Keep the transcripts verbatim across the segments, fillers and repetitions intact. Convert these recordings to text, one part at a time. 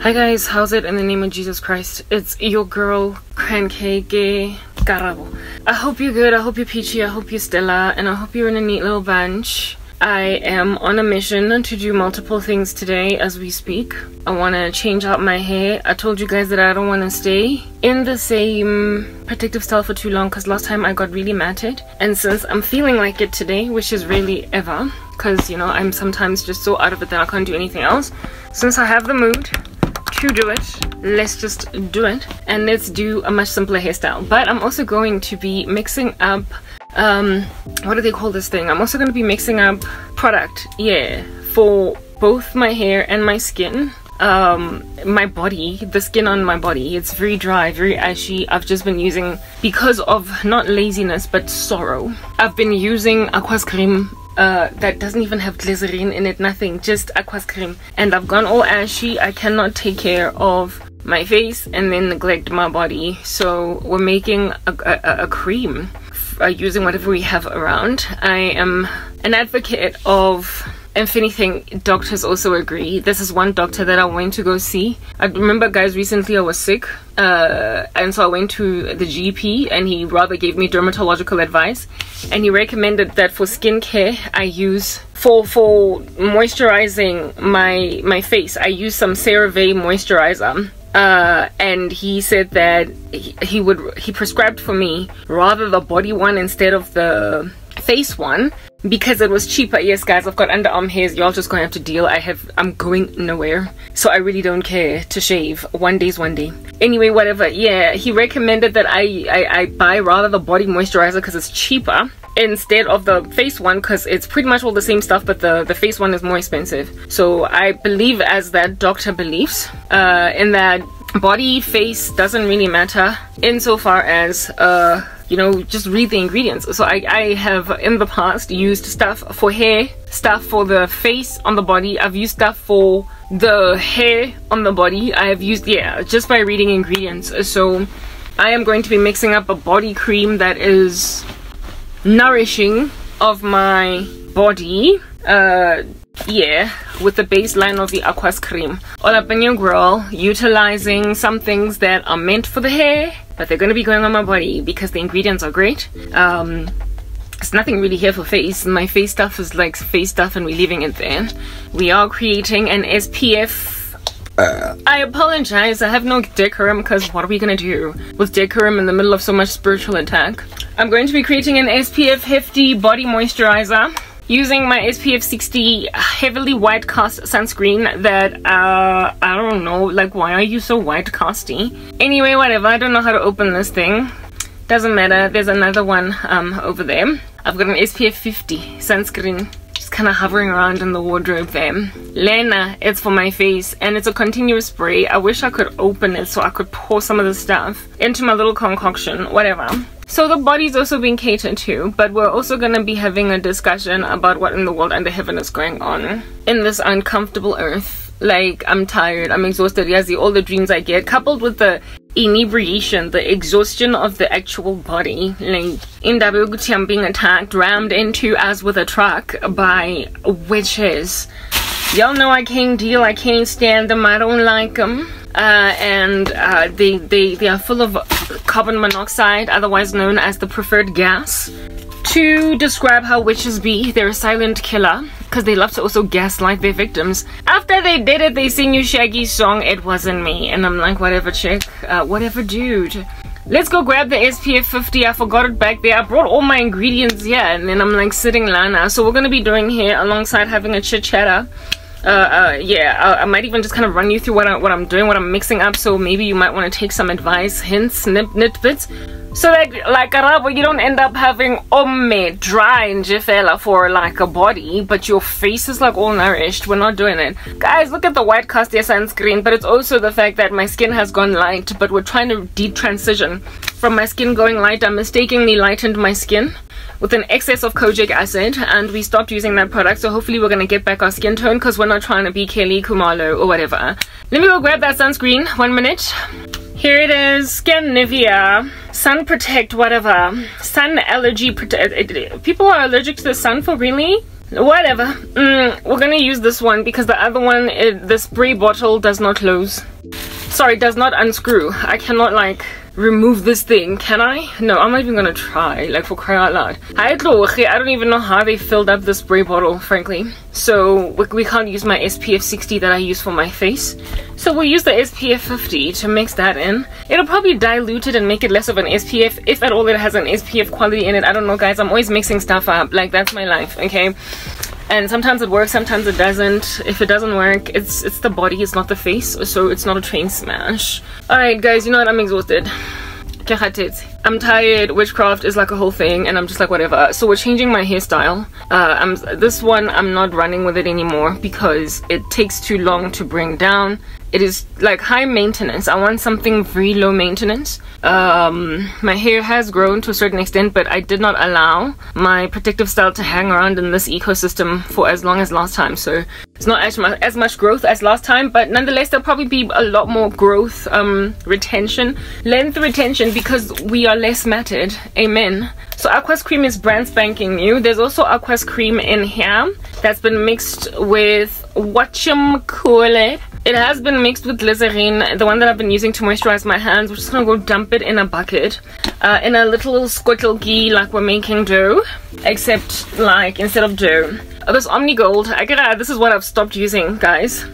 Hi guys, how's it in the name of Jesus Christ? It's your girl, Cranberry Kay, Karabo. I hope you're good, I hope you're peachy, I hope you're Stella, and I hope you're in a neat little bunch. I am on a mission to do multiple things today as we speak. I want to change out my hair. I told you guys that I don't want to stay in the same protective style for too long because last time I got really matted. And since I'm feeling like it today, which is rarely ever, because you know, I'm sometimes just so out of it that I can't do anything else. Since I have the mood to do it, let's just do it and let's do a much simpler hairstyle. But I'm also going to be mixing up um what do they call this thing I'm also going to be mixing up product, yeah, for both my hair and my skin, um my body, the skin on my body. It's very dry, very ashy. I've just been using, because of not laziness but sorrow, I've been using Aquas Creme Uh, that doesn't even have glycerin in it, nothing, just Aquas Creme, and I've gone all ashy. I cannot take care of my face and then neglect my body, so we're making a, a, a cream uh, using whatever we have around. I am an advocate of, if anything, doctors also agree. This is one doctor that I went to go see. I remember, guys, recently I was sick, uh, and so I went to the G P and he rather gave me dermatological advice, and he recommended that for skincare I use, for for moisturizing my my face, I use some CeraVe moisturizer. Uh, and he said that he, he would he prescribed for me rather the body one instead of the face one because it was cheaper. Yes guys, I've got underarm hairs, y'all just gonna have to deal. I have I'm going nowhere, so I really don't care to shave. One day's one day. Anyway, whatever, yeah, he recommended that I I, I buy rather the body moisturizer because it's cheaper instead of the face one, because it's pretty much all the same stuff, but the the face one is more expensive. So I believe, as that doctor believes, uh in that body face doesn't really matter insofar as uh you know, just read the ingredients. So I, I have in the past used stuff for hair, stuff for the face on the body. I've used stuff for the hair on the body. I have used, yeah, just by reading ingredients. So I am going to be mixing up a body cream that is nourishing of my body. Uh, yeah, with the baseline of the Aquas Creme. All up in your grill, utilizing some things that are meant for the hair, but they're going to be going on my body because the ingredients are great. Um, it's nothing really here for face. My face stuff is like face stuff and we're leaving it there. We are creating an S P F. Uh, I apologize, I have no decorum because what are we going to do with decorum in the middle of so much spiritual attack? I'm going to be creating an S P F Hefty Body Moisturizer using my S P F sixty heavily white cast sunscreen that, uh, I don't know, like, why are you so white casty? Anyway, whatever, I don't know how to open this thing. Doesn't matter, there's another one um, over there. I've got an S P F fifty sunscreen just kind of hovering around in the wardrobe there. Lena, it's for my face, and it's a continuous spray. I wish I could open it so I could pour some of the stuff into my little concoction, whatever. So the body's also being catered to, but we're also going to be having a discussion about what in the world under heaven is going on in this uncomfortable earth. Like, I'm tired, I'm exhausted, yazi, all the dreams I get, coupled with the inebriation, the exhaustion of the actual body. Like, in Dabuguti, I'm being attacked, rammed into as with a truck by witches. Y'all know I can't deal, I can't stand them, I don't like them. Uh, and uh, they, they, they are full of carbon monoxide, otherwise known as the preferred gas. To describe how witches be, they're a silent killer because they love to also gaslight their victims. After they did it, they sing you Shaggy's song, "It Wasn't Me." And I'm like, whatever chick, uh, whatever dude. Let's go grab the S P F fifty. I forgot it back there. I brought all my ingredients here and then I'm like sitting Lana. So we're going to be doing here alongside having a chit chatter. Uh, uh, yeah, I, I might even just kind of run you through what, I, what I'm doing, what I'm mixing up, so maybe you might want to take some advice, hints, nip, nitbits, so that, like, Karabo, you don't end up having omme, dry and jifela for, like, a body, but your face is, like, all nourished. We're not doing it. Guys, look at the white cast sunscreen, but it's also the fact that my skin has gone light, but we're trying to de-transition from my skin going light. I mistakenly lightened my skin with an excess of Kojic Acid, and we stopped using that product, so hopefully we're gonna get back our skin tone because we're not trying to be Kelly Khumalo or whatever. Let me go grab that sunscreen, one minute. Here it is, Skin Nivea, Sun Protect, whatever. Sun allergy protect, people are allergic to the sun for really? Whatever. Mm, we're gonna use this one because the other one, it, the spray bottle does not close. Sorry, does not unscrew. I cannot like remove this thing, can I? No, I'm not even gonna try, like for crying out loud. I don't even know how they filled up the spray bottle, frankly. So we can't use my S P F sixty that I use for my face. So we'll use the S P F fifty to mix that in. It'll probably dilute it and make it less of an S P F, if at all it has an S P F quality in it. I don't know, guys, I'm always mixing stuff up, like that's my life, okay? And sometimes it works, sometimes it doesn't. If it doesn't work, it's it's the body, it's not the face, so it's not a train smash. Alright guys, you know what, I'm exhausted. I'm tired, witchcraft is like a whole thing, and I'm just like whatever. So we're changing my hairstyle. Uh, I'm, this one, I'm not running with it anymore because it takes too long to bring down. It is like high maintenance. I want something very low maintenance. Um, my hair has grown to a certain extent, but I did not allow my protective style to hang around in this ecosystem for as long as last time. So it's not as much, as much growth as last time, but nonetheless, there'll probably be a lot more growth, um, retention, length retention, because we are less matted. Amen. So Aquas Creme is brand spanking new. There's also Aquas Creme in here that's been mixed with whatchamacallit. It has been mixed with glycerin, the one that I've been using to moisturize my hands. We're just gonna go dump it in a bucket, uh, in a little squirtle ghee, like we're making dough, except like instead of dough. Oh, this Omni Gold, I gotta, this is what I've stopped using, guys.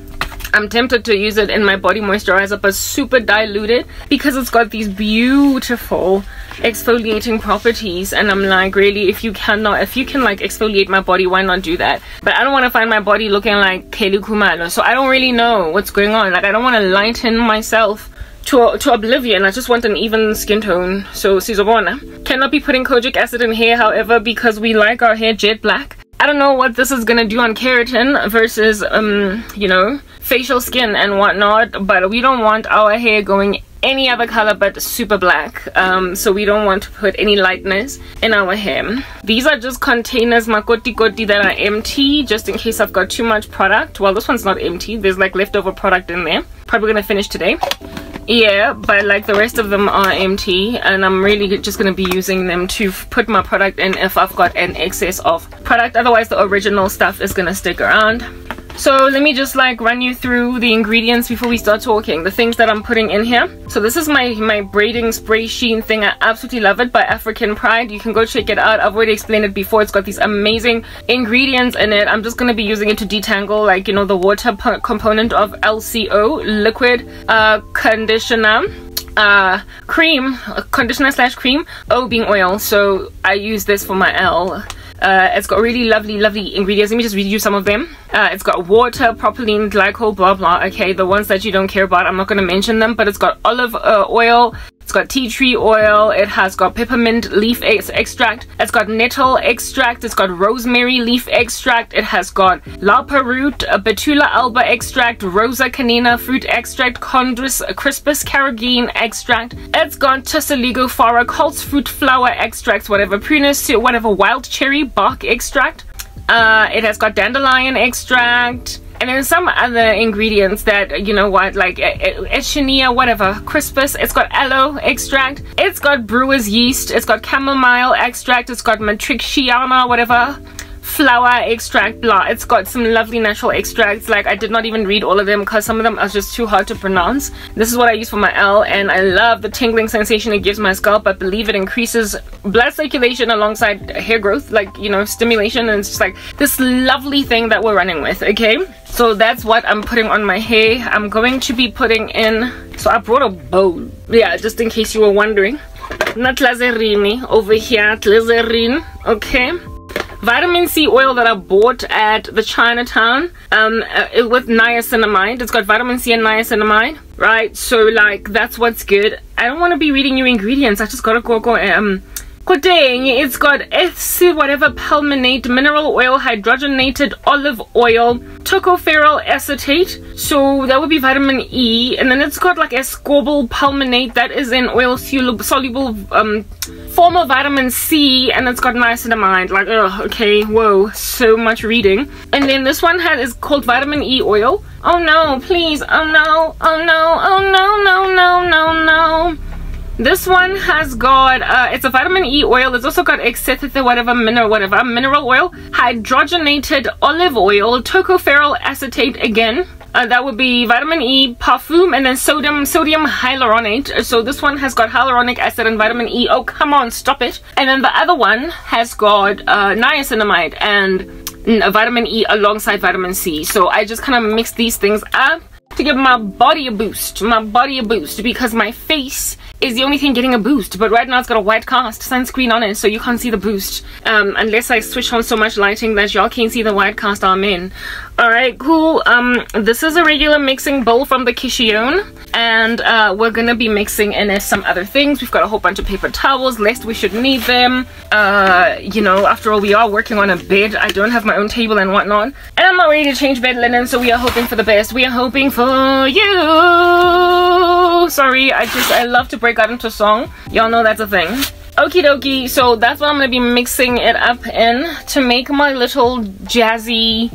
I'm tempted to use it in my body moisturizer, but super diluted because it's got these beautiful exfoliating properties, and I'm like, really, if you cannot, if you can like exfoliate my body, why not do that? But I don't want to find my body looking like Kelly Khumalo, so I don't really know what's going on. Like, I don't want to lighten myself to, to oblivion. I just want an even skin tone. So Sizobona cannot be putting Kojic Acid in hair, however, because we like our hair jet black. I don't know what this is gonna do on keratin versus um you know, facial skin and whatnot, but we don't want our hair going any other color but super black, um so we don't want to put any lightness in our hair. These are just containers, makoti koti, that are empty just in case I've got too much product. Well, this one's not empty, there's like leftover product in there, probably gonna finish today. Yeah, but like the rest of them are empty, and I'm really just going to be using them to put my product in if I've got an excess of product. Otherwise, the original stuff is going to stick around. So let me just like run you through the ingredients before we start talking, the things that I'm putting in here. So this is my, my braiding spray sheen thing. I absolutely love it, by African Pride. You can go check it out. I've already explained it before. It's got these amazing ingredients in it. I'm just going to be using it to detangle, like, you know, the water component of L C O, liquid uh, conditioner. Uh, cream, conditioner slash cream, O being oil, so I use this for my L. Uh, it's got really lovely, lovely ingredients. Let me just read you some of them. Uh, it's got water, propylene, glycol, blah, blah. Okay, the ones that you don't care about, I'm not going to mention them, but it's got olive uh, oil, it's got tea tree oil, it has got peppermint leaf ex extract, it's got nettle extract, it's got rosemary leaf extract, it has got lapa root, uh, betula alba extract, rosa canina fruit extract, chondrus crispus carrageen extract, it's got tussiligo fara, coltsfoot flower extracts, whatever, prunus, whatever, wild cherry bark extract, uh, it has got dandelion extract, and then some other ingredients that, you know what, like Echinia, whatever, crispus, it's got aloe extract, it's got brewer's yeast, it's got chamomile extract, it's got matrixiana, whatever, flower extract, blah. It's got some lovely natural extracts. Like, I did not even read all of them because some of them are just too hard to pronounce. This is what I use for my L, and I love the tingling sensation it gives my scalp. I believe it increases blood circulation alongside hair growth, like, you know, stimulation, and it's just like this lovely thing that we're running with, okay? So that's what I'm putting on my hair. I'm going to be putting in, so I brought a bowl, yeah, just in case you were wondering. Not Lazerini over here, Lazerin, okay? Vitamin C oil that I bought at the Chinatown, um, uh, with niacinamide. It's got vitamin C and niacinamide, right? So like, that's what's good. I don't want to be reading new ingredients. I just gotta go go um. It's got F C whatever palminate, mineral oil, hydrogenated olive oil, tocopherol acetate, so that would be vitamin E, and then it's got like ascorbyl palminate that is an oil soluble um, form of vitamin C, and it's got niacinamide. Like, ugh, okay, whoa, so much reading. And then this one has is called vitamin E oil. Oh no, please, oh no, oh no, oh no, no, no, no, no. This one has got, uh, it's a vitamin E oil. It's also got exetete, whatever, mineral, whatever, mineral oil, hydrogenated olive oil, tocopherol acetate again. Uh, that would be vitamin E, parfum, and then sodium sodium hyaluronate. So this one has got hyaluronic acid and vitamin E. Oh, come on, stop it. And then the other one has got uh, niacinamide and mm, vitamin E alongside vitamin C. So I just kind of mix these things up to give my body a boost, my body a boost, because my face is the only thing getting a boost, but right now it's got a white cast sunscreen on it, so you can't see the boost, um, unless I switch on so much lighting that y'all can't see the white cast I'm in. Alright, cool. Um, this is a regular mixing bowl from the Kishion, and uh, we're gonna be mixing in uh, some other things. We've got a whole bunch of paper towels, lest we should need them. Uh, you know, after all, we are working on a bed. I don't have my own table and whatnot, and I'm not ready to change bed linen, so we are hoping for the best. We are hoping for you. Sorry, I just, I love to break got into a song, y'all know that's a thing. Okie dokie, so that's what I'm gonna be mixing it up in to make my little jazzy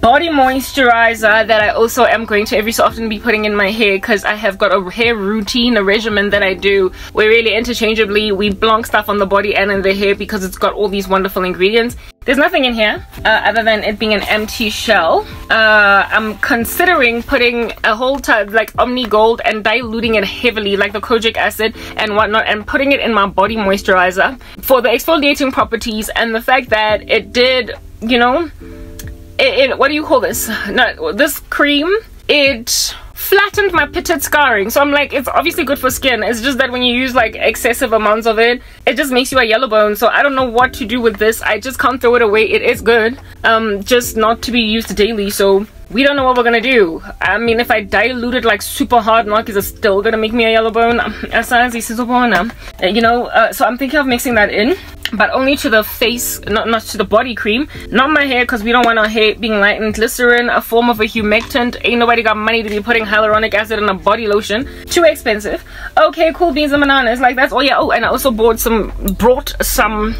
body moisturizer that I also am going to every so often be putting in my hair, because I have got a hair routine, a regimen that I do where really interchangeably we blanc stuff on the body and in the hair, because it's got all these wonderful ingredients. There's nothing in here uh, other than it being an empty shell. Uh, I'm considering putting a whole tub like Omni Gold and diluting it heavily like the Kojic Acid and whatnot, and putting it in my body moisturizer for the exfoliating properties and the fact that it did, you know, it, it what do you call this? No, this cream, it flattened my pitted scarring. So I'm like, it's obviously good for skin, it's just that when you use like excessive amounts of it, it just makes you a yellow bone. So I don't know what to do with this. I just can't throw it away. It is good, um just not to be used daily, so we don't know what we're gonna do. I mean, if I dilute it like super hard, Mark, is it still gonna make me a yellow bone? You know, uh, so I'm thinking of mixing that in, but only to the face, not, not to the body cream, not my hair, because we don't want our hair being lightened. Glycerin, a form of a humectant. Ain't nobody got money to be putting hyaluronic acid in a body lotion. Too expensive. Okay, cool beans and bananas. Like, that's all, yeah. Oh, and I also bought some, brought some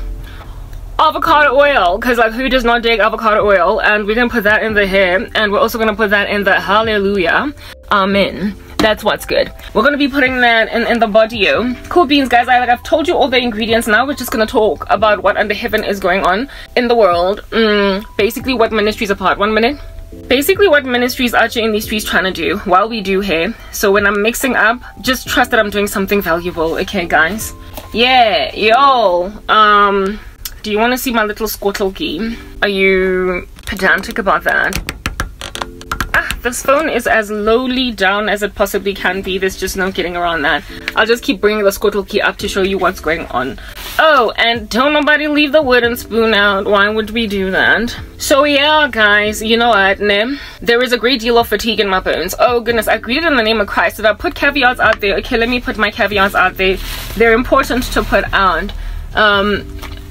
avocado oil, because like, who does not dig avocado oil? And we're gonna put that in the hair, and we're also gonna put that in the hallelujah, amen. That's what's good. We're gonna be putting that in, in the body. Cool beans, guys. I, like, I've told you all the ingredients. Now we're just gonna talk about what under heaven is going on in the world. Mm, basically what ministries are part one minute basically what ministries are in these streets trying to do while we do hair. So when I'm mixing up, just trust that I'm doing something valuable, okay guys? Yeah. Yo, um do you want to see my little squirtle key? Are you pedantic about that? Ah, this phone is as lowly down as it possibly can be. There's just no getting around that. I'll just keep bringing the squirtle key up to show you what's going on. Oh, and don't nobody leave the wooden spoon out. Why would we do that? So yeah, guys, you know what, ne? There is a great deal of fatigue in my bones. Oh goodness, I greeted in the name of Christ. Did I put caveats out there? Okay, let me put my caveats out there. They're important to put out. Um...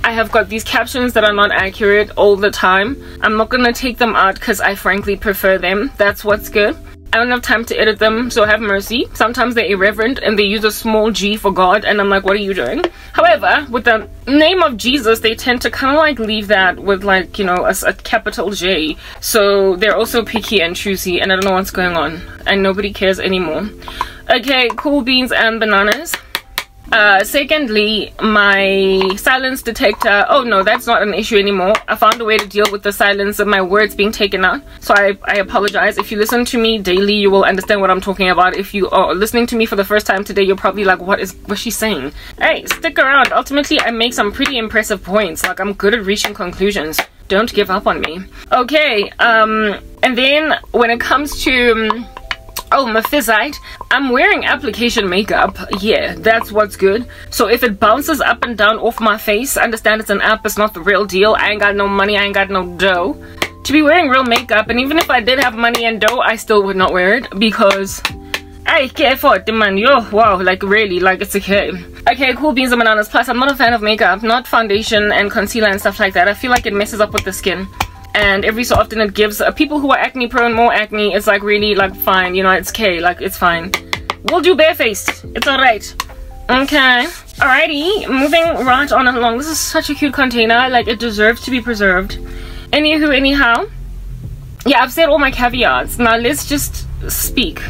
I have got these captions that are not accurate all the time. I'm not gonna take them out because I frankly prefer them. That's what's good. I don't have time to edit them, so have mercy. Sometimes they're irreverent and they use a small G for God, and I'm like, what are you doing? However, with the name of Jesus, they tend to kind of like leave that with like, you know, a, a capital J. So they're also picky and choosy, and I don't know what's going on, and nobody cares anymore. Okay, cool beans and bananas. Uh, secondly, my silence detector, oh no, that's not an issue anymore. I found a way to deal with the silence of my words being taken out, so I, I apologize. If you listen to me daily, you will understand what I'm talking about. If you are listening to me for the first time today, you're probably like, what is what's she saying? Hey, stick around. Ultimately, I make some pretty impressive points. Like, I'm good at reaching conclusions. Don't give up on me. Okay, um, and then when it comes to... Um, oh, my fizzite. I'm wearing application makeup. Yeah, that's what's good. So if it bounces up and down off my face, understand it's an app, it's not the real deal. I ain't got no money, I ain't got no dough to be wearing real makeup. And even if I did have money and dough, I still would not wear it, because I care for it, man. Yo, wow, like really, like it's okay. Okay, cool beans and bananas. Plus, I'm not a fan of makeup, not foundation and concealer and stuff like that. I feel like it messes up with the skin. And every so often it gives uh, people who are acne prone more acne. It's like really like fine, you know, it's okay, like it's fine. We'll do barefaced, it's all right. Okay, alrighty, moving right on along. This is such a cute container, like it deserves to be preserved. Anywho, anyhow, yeah, I've said all my caveats. Now let's just speak.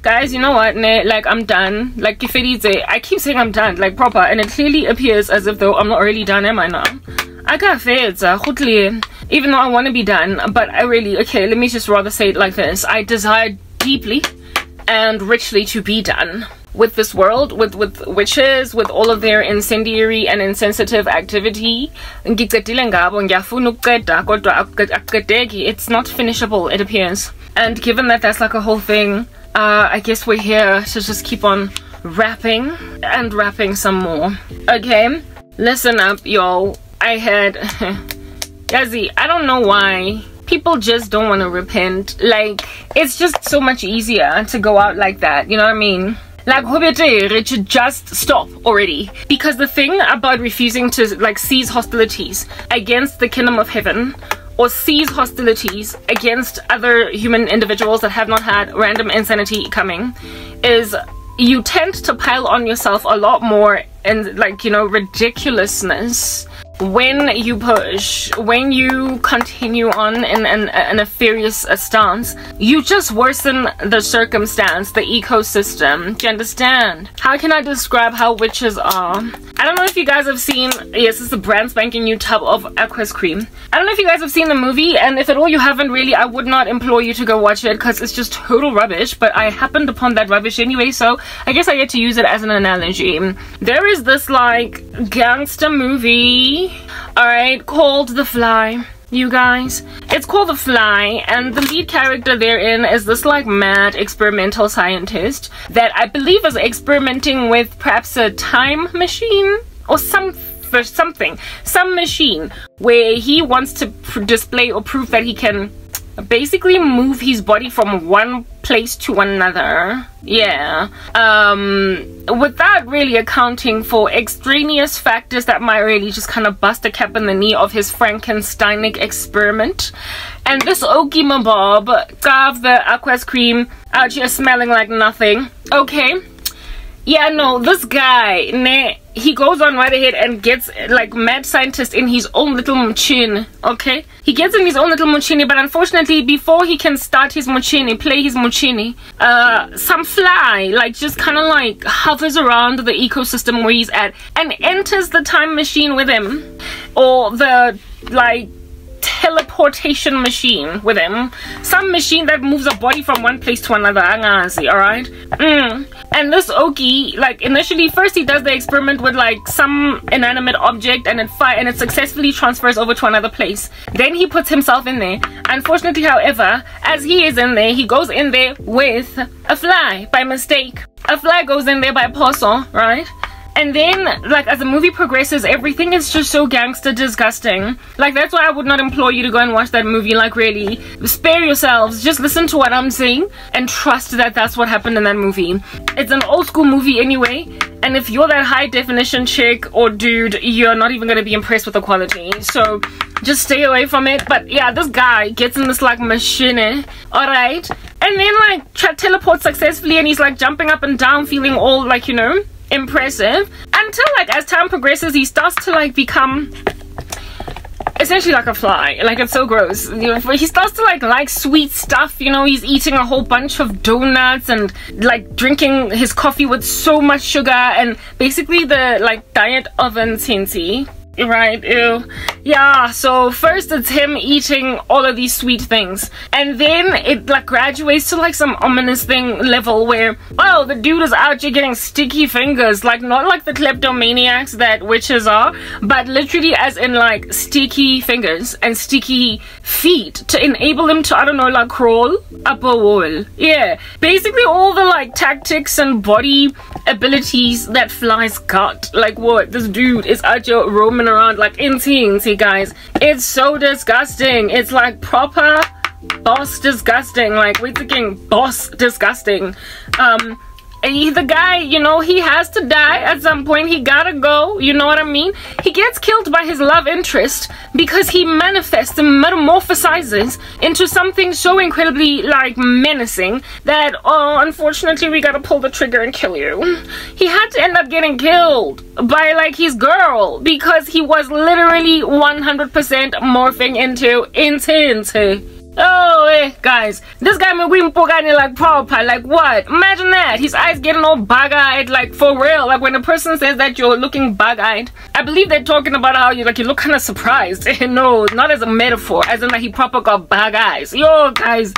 Guys, you know what, ne, like I'm done. Like I keep saying I'm done, like proper, and it clearly appears as if though I'm not really done, am I now? I got feds, even though I want to be done, but I really, okay, let me just rather say it like this. I desire deeply and richly to be done with this world, with with witches, with all of their incendiary and insensitive activity. It's not finishable, it appears. And given that that's like a whole thing, uh, I guess we're here to just keep on rapping and rapping some more. Okay, listen up, y'all. I had... Yazzie, I don't know why people just don't want to repent. Like, it's just so much easier to go out like that, you know what I mean? Like, it should just stop already. Because the thing about refusing to, like, seize hostilities against the kingdom of heaven, or seize hostilities against other human individuals that have not had random insanity coming, is you tend to pile on yourself a lot more and, like, you know, ridiculousness when you push, when you continue on in, in, in a furious stance. You just worsen the circumstance, the ecosystem. Do you understand? How can I describe how witches are? I don't know if you guys have seen, yes, it's a brand spanking new tub of Aquas Creme. I don't know if you guys have seen the movie, and if at all you haven't, really, I would not implore you to go watch it because it's just total rubbish, but I happened upon that rubbish anyway, so I guess I get to use it as an analogy. There is this, like, gangster movie, alright, called The Fly, you guys. It's called The Fly, and the lead character therein is this, like, mad experimental scientist that I believe is experimenting with perhaps a time machine or some for something, some machine where he wants to pr display or prove that he can basically move his body from one place to another, yeah, um, without really accounting for extraneous factors that might really just kind of bust a cap in the knee of his Frankensteinic experiment. And this Okie Mabob carved the Aquas Creme out here smelling like nothing, okay? Yeah, no, this guy, nah, he goes on right ahead and gets, like, mad scientist in his own little mochini, okay? He gets in his own little mochini, but unfortunately, before he can start his mochini, play his mochini, uh, some fly, like, just kind of, like, hovers around the ecosystem where he's at and enters the time machine with him, or the, like, teleportation machine with him, some machine that moves a body from one place to another, alright? Mm. And this Okie, like, initially first he does the experiment with, like, some inanimate object, and it fire and it successfully transfers over to another place. Then he puts himself in there. Unfortunately, however, as he is in there, he goes in there with a fly by mistake. A fly goes in there by parcel, right? And then, like, as the movie progresses, everything is just so gangster disgusting. Like, that's why I would not implore you to go and watch that movie. Like, really, spare yourselves. Just listen to what I'm saying and trust that that's what happened in that movie. It's an old school movie anyway. And if you're that high definition chick or dude, you're not even going to be impressed with the quality. So just stay away from it. But yeah, this guy gets in this, like, machine, alright? And then, like, tra- teleports successfully, and he's, like, jumping up and down, feeling all, like, you know, impressive, until, like, as time progresses, he starts to, like, become essentially like a fly. Like, it's so gross, you know, he starts to like like sweet stuff, you know. He's eating a whole bunch of donuts and, like, drinking his coffee with so much sugar, and basically the, like, diet of insanity, right? Ew. Yeah, so first it's him eating all of these sweet things, and then it, like, graduates to, like, some ominous thing level where, oh, the dude is out here getting sticky fingers, like, not like the kleptomaniacs that witches are, but literally as in, like, sticky fingers and sticky feet to enable him to, I don't know, like, crawl up a wall. Yeah, basically all the, like, tactics and body abilities that flies got. Like, what, this dude is out here roaming around like in teens, you guys. It's so disgusting. It's like proper boss disgusting. Like, we're thinking boss disgusting. Um he, the guy, you know, he has to die at some point. He gotta go, you know what I mean? He gets killed by his love interest because he manifests and metamorphosizes into something so incredibly, like, menacing that, oh, unfortunately, we gotta pull the trigger and kill you. He had to end up getting killed by, like, his girl because he was literally one hundred percent morphing into insanity. Oh, hey, guys. This guy mpumpogani like proper, like what? Imagine that. His eyes getting all bug-eyed, like for real. Like when a person says that you're looking bug-eyed, I believe they're talking about how you like you look kind of surprised. No, not as a metaphor. As in like he proper got bug eyes. Yo, guys.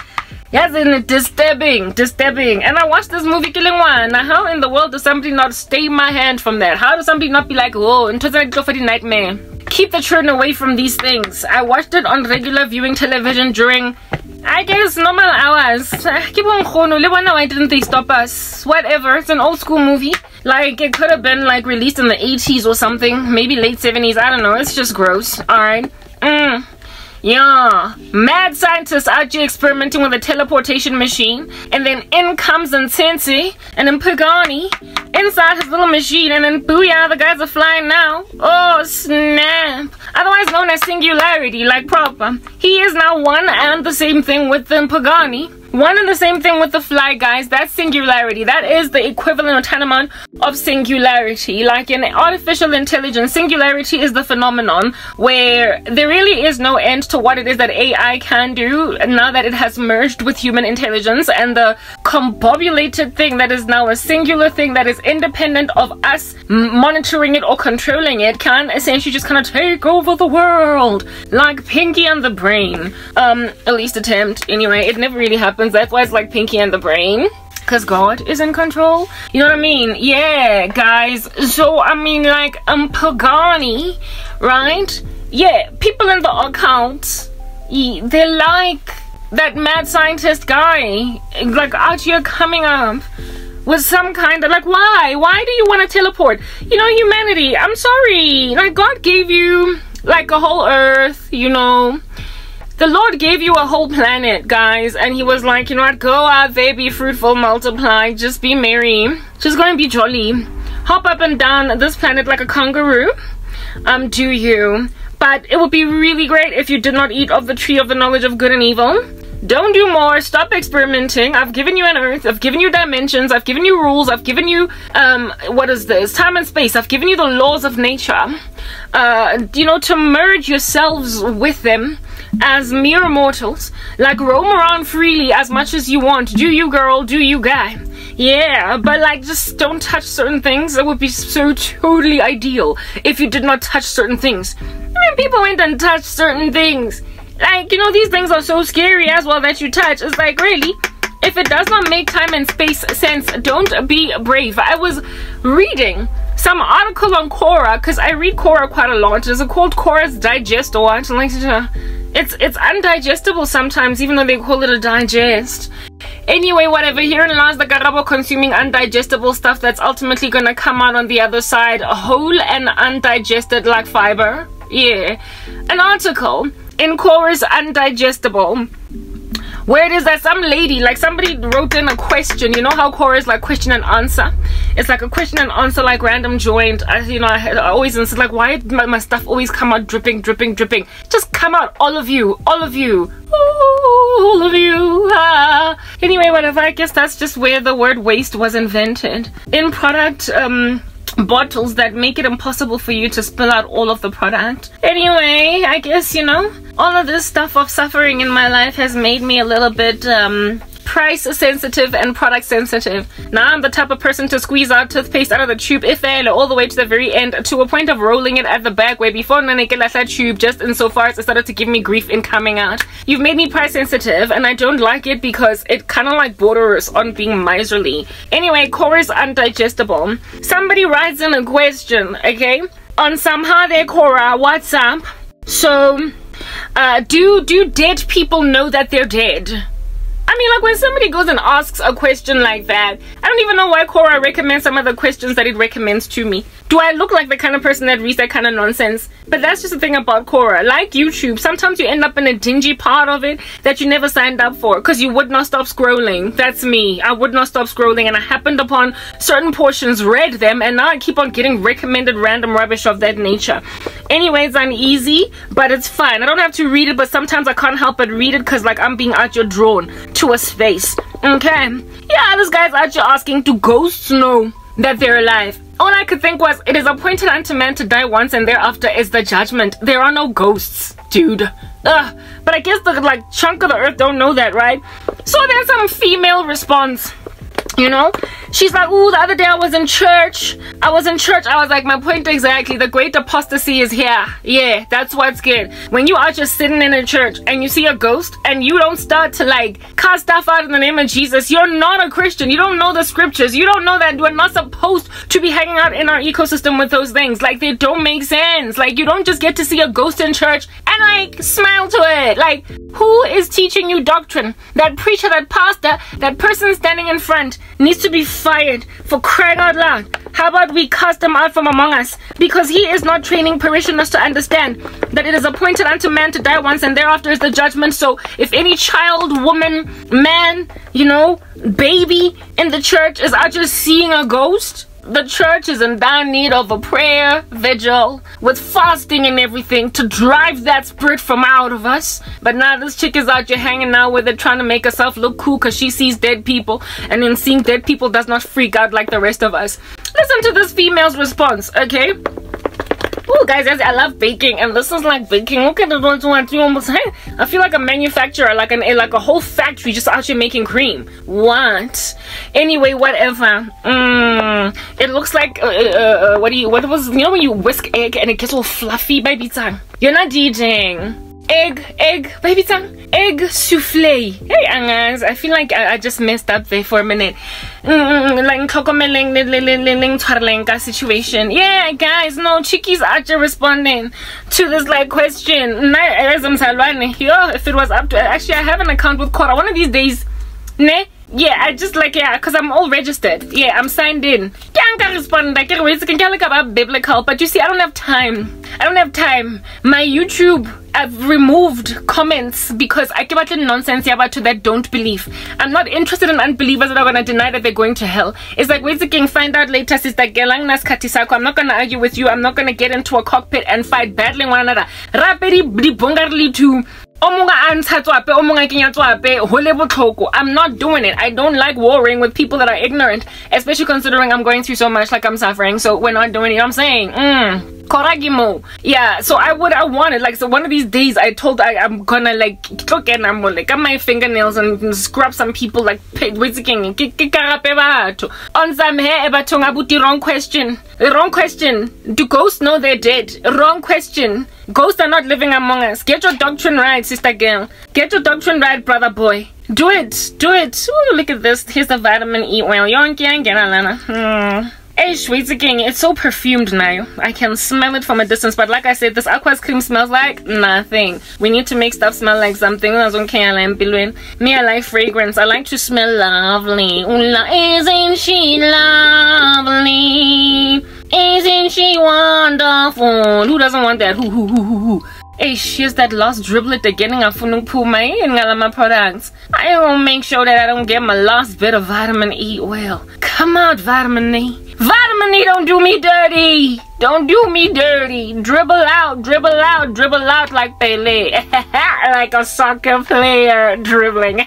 Yes, isn't it disturbing, disturbing. And I watched this movie Killing One. Now, how in the world does somebody not stay my hand from that? How does somebody not be like, oh, and turns out go for the nightmare? Keep the children away from these things. I watched it on regular viewing television during, I guess, normal hours. Why didn't they stop us? Whatever, it's an old school movie. Like, it could have been like released in the eighties or something. Maybe late seventies, I don't know. It's just gross, alright? Mmm. Yeah, mad scientists out here experimenting with a teleportation machine, and then in comes Nsensi and then Pagani inside his little machine, and then booyah, the guys are flying now. Oh snap. Otherwise known as singularity, like proper. He is now one and the same thing with the Pagani. One and the same thing with the Fly, guys. That's singularity. That is the equivalent or tantamount of singularity. Like in artificial intelligence, singularity is the phenomenon where there really is no end to what it is that A I can do now that it has merged with human intelligence, and the combobulated thing that is now a singular thing that is independent of us monitoring it or controlling it can essentially just kind of take over the world, like Pinky and the Brain. Um, at least attempt. Anyway, it never really happened. That's why it's like Pinky and the Brain, because God is in control, you know what I mean? Yeah, guys. So I mean, like, um Pagani, right? Yeah, people in the account, they're like that mad scientist guy, like out here coming up with some kind of like, why why do you want to teleport? You know, humanity, I'm sorry, like God gave you like a whole earth, you know. The Lord gave you a whole planet, guys, and he was like, you know what, go out there, be fruitful, multiply, just be merry, just go and be jolly, hop up and down this planet like a kangaroo, um, do you. But it would be really great if you did not eat of the tree of the knowledge of good and evil. Don't do more, stop experimenting. I've given you an earth, I've given you dimensions, I've given you rules, I've given you, um, what is this? Time and space, I've given you the laws of nature, uh, you know, to merge yourselves with them as mere mortals. Like, roam around freely as much as you want. Do you, girl, do you, guy. Yeah, but like, just don't touch certain things. It would be so totally ideal if you did not touch certain things. I mean, people went and touched certain things. Like, you know, these things are so scary as well that you touch. It's like, really? If it does not make time and space sense, don't be brave. I was reading some article on Quora, because I read Quora quite a lot. Is it called Quora's Digest or what? Like, it's it's undigestible sometimes, even though they call it a digest. Anyway, whatever. Here in lies the Karabo consuming undigestible stuff that's ultimately gonna come out on the other side whole and undigested like fiber. Yeah, an article in Quora's Undigestible, where it is that some lady, like somebody wrote in a question. You know how Quora is like question and answer? It's like a question and answer, like random joint. I, you know, I, I always insist, like, why my, my stuff always come out dripping, dripping, dripping? Just come out, all of you, all of you, all of you. Ah. Anyway, whatever. I guess that's just where the word waste was invented. In product, um... bottles that make it impossible for you to spill out all of the product. Anyway, I guess, you know, all of this stuff of suffering in my life has made me a little bit um price sensitive and product sensitive. Now I'm the type of person to squeeze out toothpaste out of the tube if they all the way to the very end, to a point of rolling it at the back way before Nanekilasa tube, just insofar as it started to give me grief in coming out. You've made me price sensitive, and I don't like it because it kind of like borders on being miserly. Anyway, Quora's Undigestible. Somebody writes in a question, okay, on somehow their Quora WhatsApp. So, uh, do, do dead people know that they're dead? I mean, like, when somebody goes and asks a question like that, I don't even know why Quora recommends some of the questions that it recommends to me. Do I look like the kind of person that reads that kind of nonsense? But that's just the thing about Quora. Like YouTube, sometimes you end up in a dingy part of it that you never signed up for because you would not stop scrolling. That's me. I would not stop scrolling, and I happened upon certain portions, read them, and now I keep on getting recommended random rubbish of that nature. Anyway, it's uneasy, but it's fine. I don't have to read it, but sometimes I can't help but read it because, like, I'm being out your drone to a space. Okay, yeah, this guy's actually asking, do ghosts know that they're alive. All I could think was, it is appointed unto man to die once and thereafter is the judgment. There are no ghosts, dude. Ugh. But I guess the like chunk of the earth don't know that, right? So then some female response, you know, she's like, ooh, the other day I was in church. I was in church. I was like, my point exactly. The great apostasy is here. Yeah, that's what's good. When you are just sitting in a church and you see a ghost and you don't start to like cast stuff out in the name of Jesus, you're not a Christian. You don't know the scriptures. You don't know that we're not supposed to be hanging out in our ecosystem with those things. Like, they don't make sense. Like, you don't just get to see a ghost in church and like smile to it. Like, who is teaching you doctrine? That preacher, that pastor, that person standing in front needs to be fired for crying out loud. How about we cast him out from among us? Because he is not training parishioners to understand that it is appointed unto man to die once and thereafter is the judgment. So if any child, woman, man, you know, baby in the church is out just seeing a ghost, the church is in dire need of a prayer vigil with fasting and everything to drive that spirit from out of us. But now this chick is out here hanging out with it, trying to make herself look cool because she sees dead people, and then seeing dead people does not freak out like the rest of us. Listen to this female's response, okay? Oh, guys, yes, I love baking, and this is like baking. Look at the ones who are doing this. I feel like a manufacturer, like an like a whole factory just out here making cream. What? Anyway, whatever. Mm, it looks like uh, uh, what do you? What was? You know when you whisk egg and it gets all fluffy, baby tongue. You're not DJing. Egg, egg, baby tongue, egg souffle. Hey, guys, I feel like I, I just messed up there for a minute. Mm, like situation. Yeah, guys, no, chickies are just responding to this like question. If it was up to, actually, I have an account with Quora. One of these days, ne? Yeah, I just like, yeah, because I'm all registered. Yeah, I'm signed in. Can't respond. I can't wait. Can't look about biblical, but you see, I don't have time. I don't have time. My YouTube, I've removed comments because I give out the nonsense about to that don't believe. I'm not interested in unbelievers that are gonna deny that they're going to hell. It's like, wait, can find out later, sister. I'm not gonna argue with you. I'm not gonna get into a cockpit and fight battling one another. I'm not doing it. I don't like warring with people that are ignorant, especially considering I'm going through so much, like I'm suffering, so we're not doing it. You know what I'm saying? Mm. Koragimo. Yeah, so I would, I wanted, like, so one of these days I told I, I'm gonna, like, look and I'm gonna, like, cut my fingernails and, and scrub some people, like, on some hair, wrong question. Wrong question. Do ghosts know they're dead? Wrong question. Ghosts are not living among us. Get your doctrine right, sister girl. Get your doctrine right, brother boy. Do it. Do it. Ooh, look at this. Here's the vitamin E oil. Hmm. It's so perfumed now. I can smell it from a distance, but like I said, this Aquas Creme smells like nothing. We need to make stuff smell like something. Me, I like fragrance. I like to smell lovely. Isn't she lovely? Isn't she wonderful? Who doesn't want that? Who, who, who, who, who? Hey, here's that last driblet again in my products. I will make sure that I don't get my last bit of vitamin E oil. Come out, vitamin E. Vitamin E, don't do me dirty. Don't do me dirty. Dribble out, dribble out, dribble out like Pele. Like a soccer player dribbling.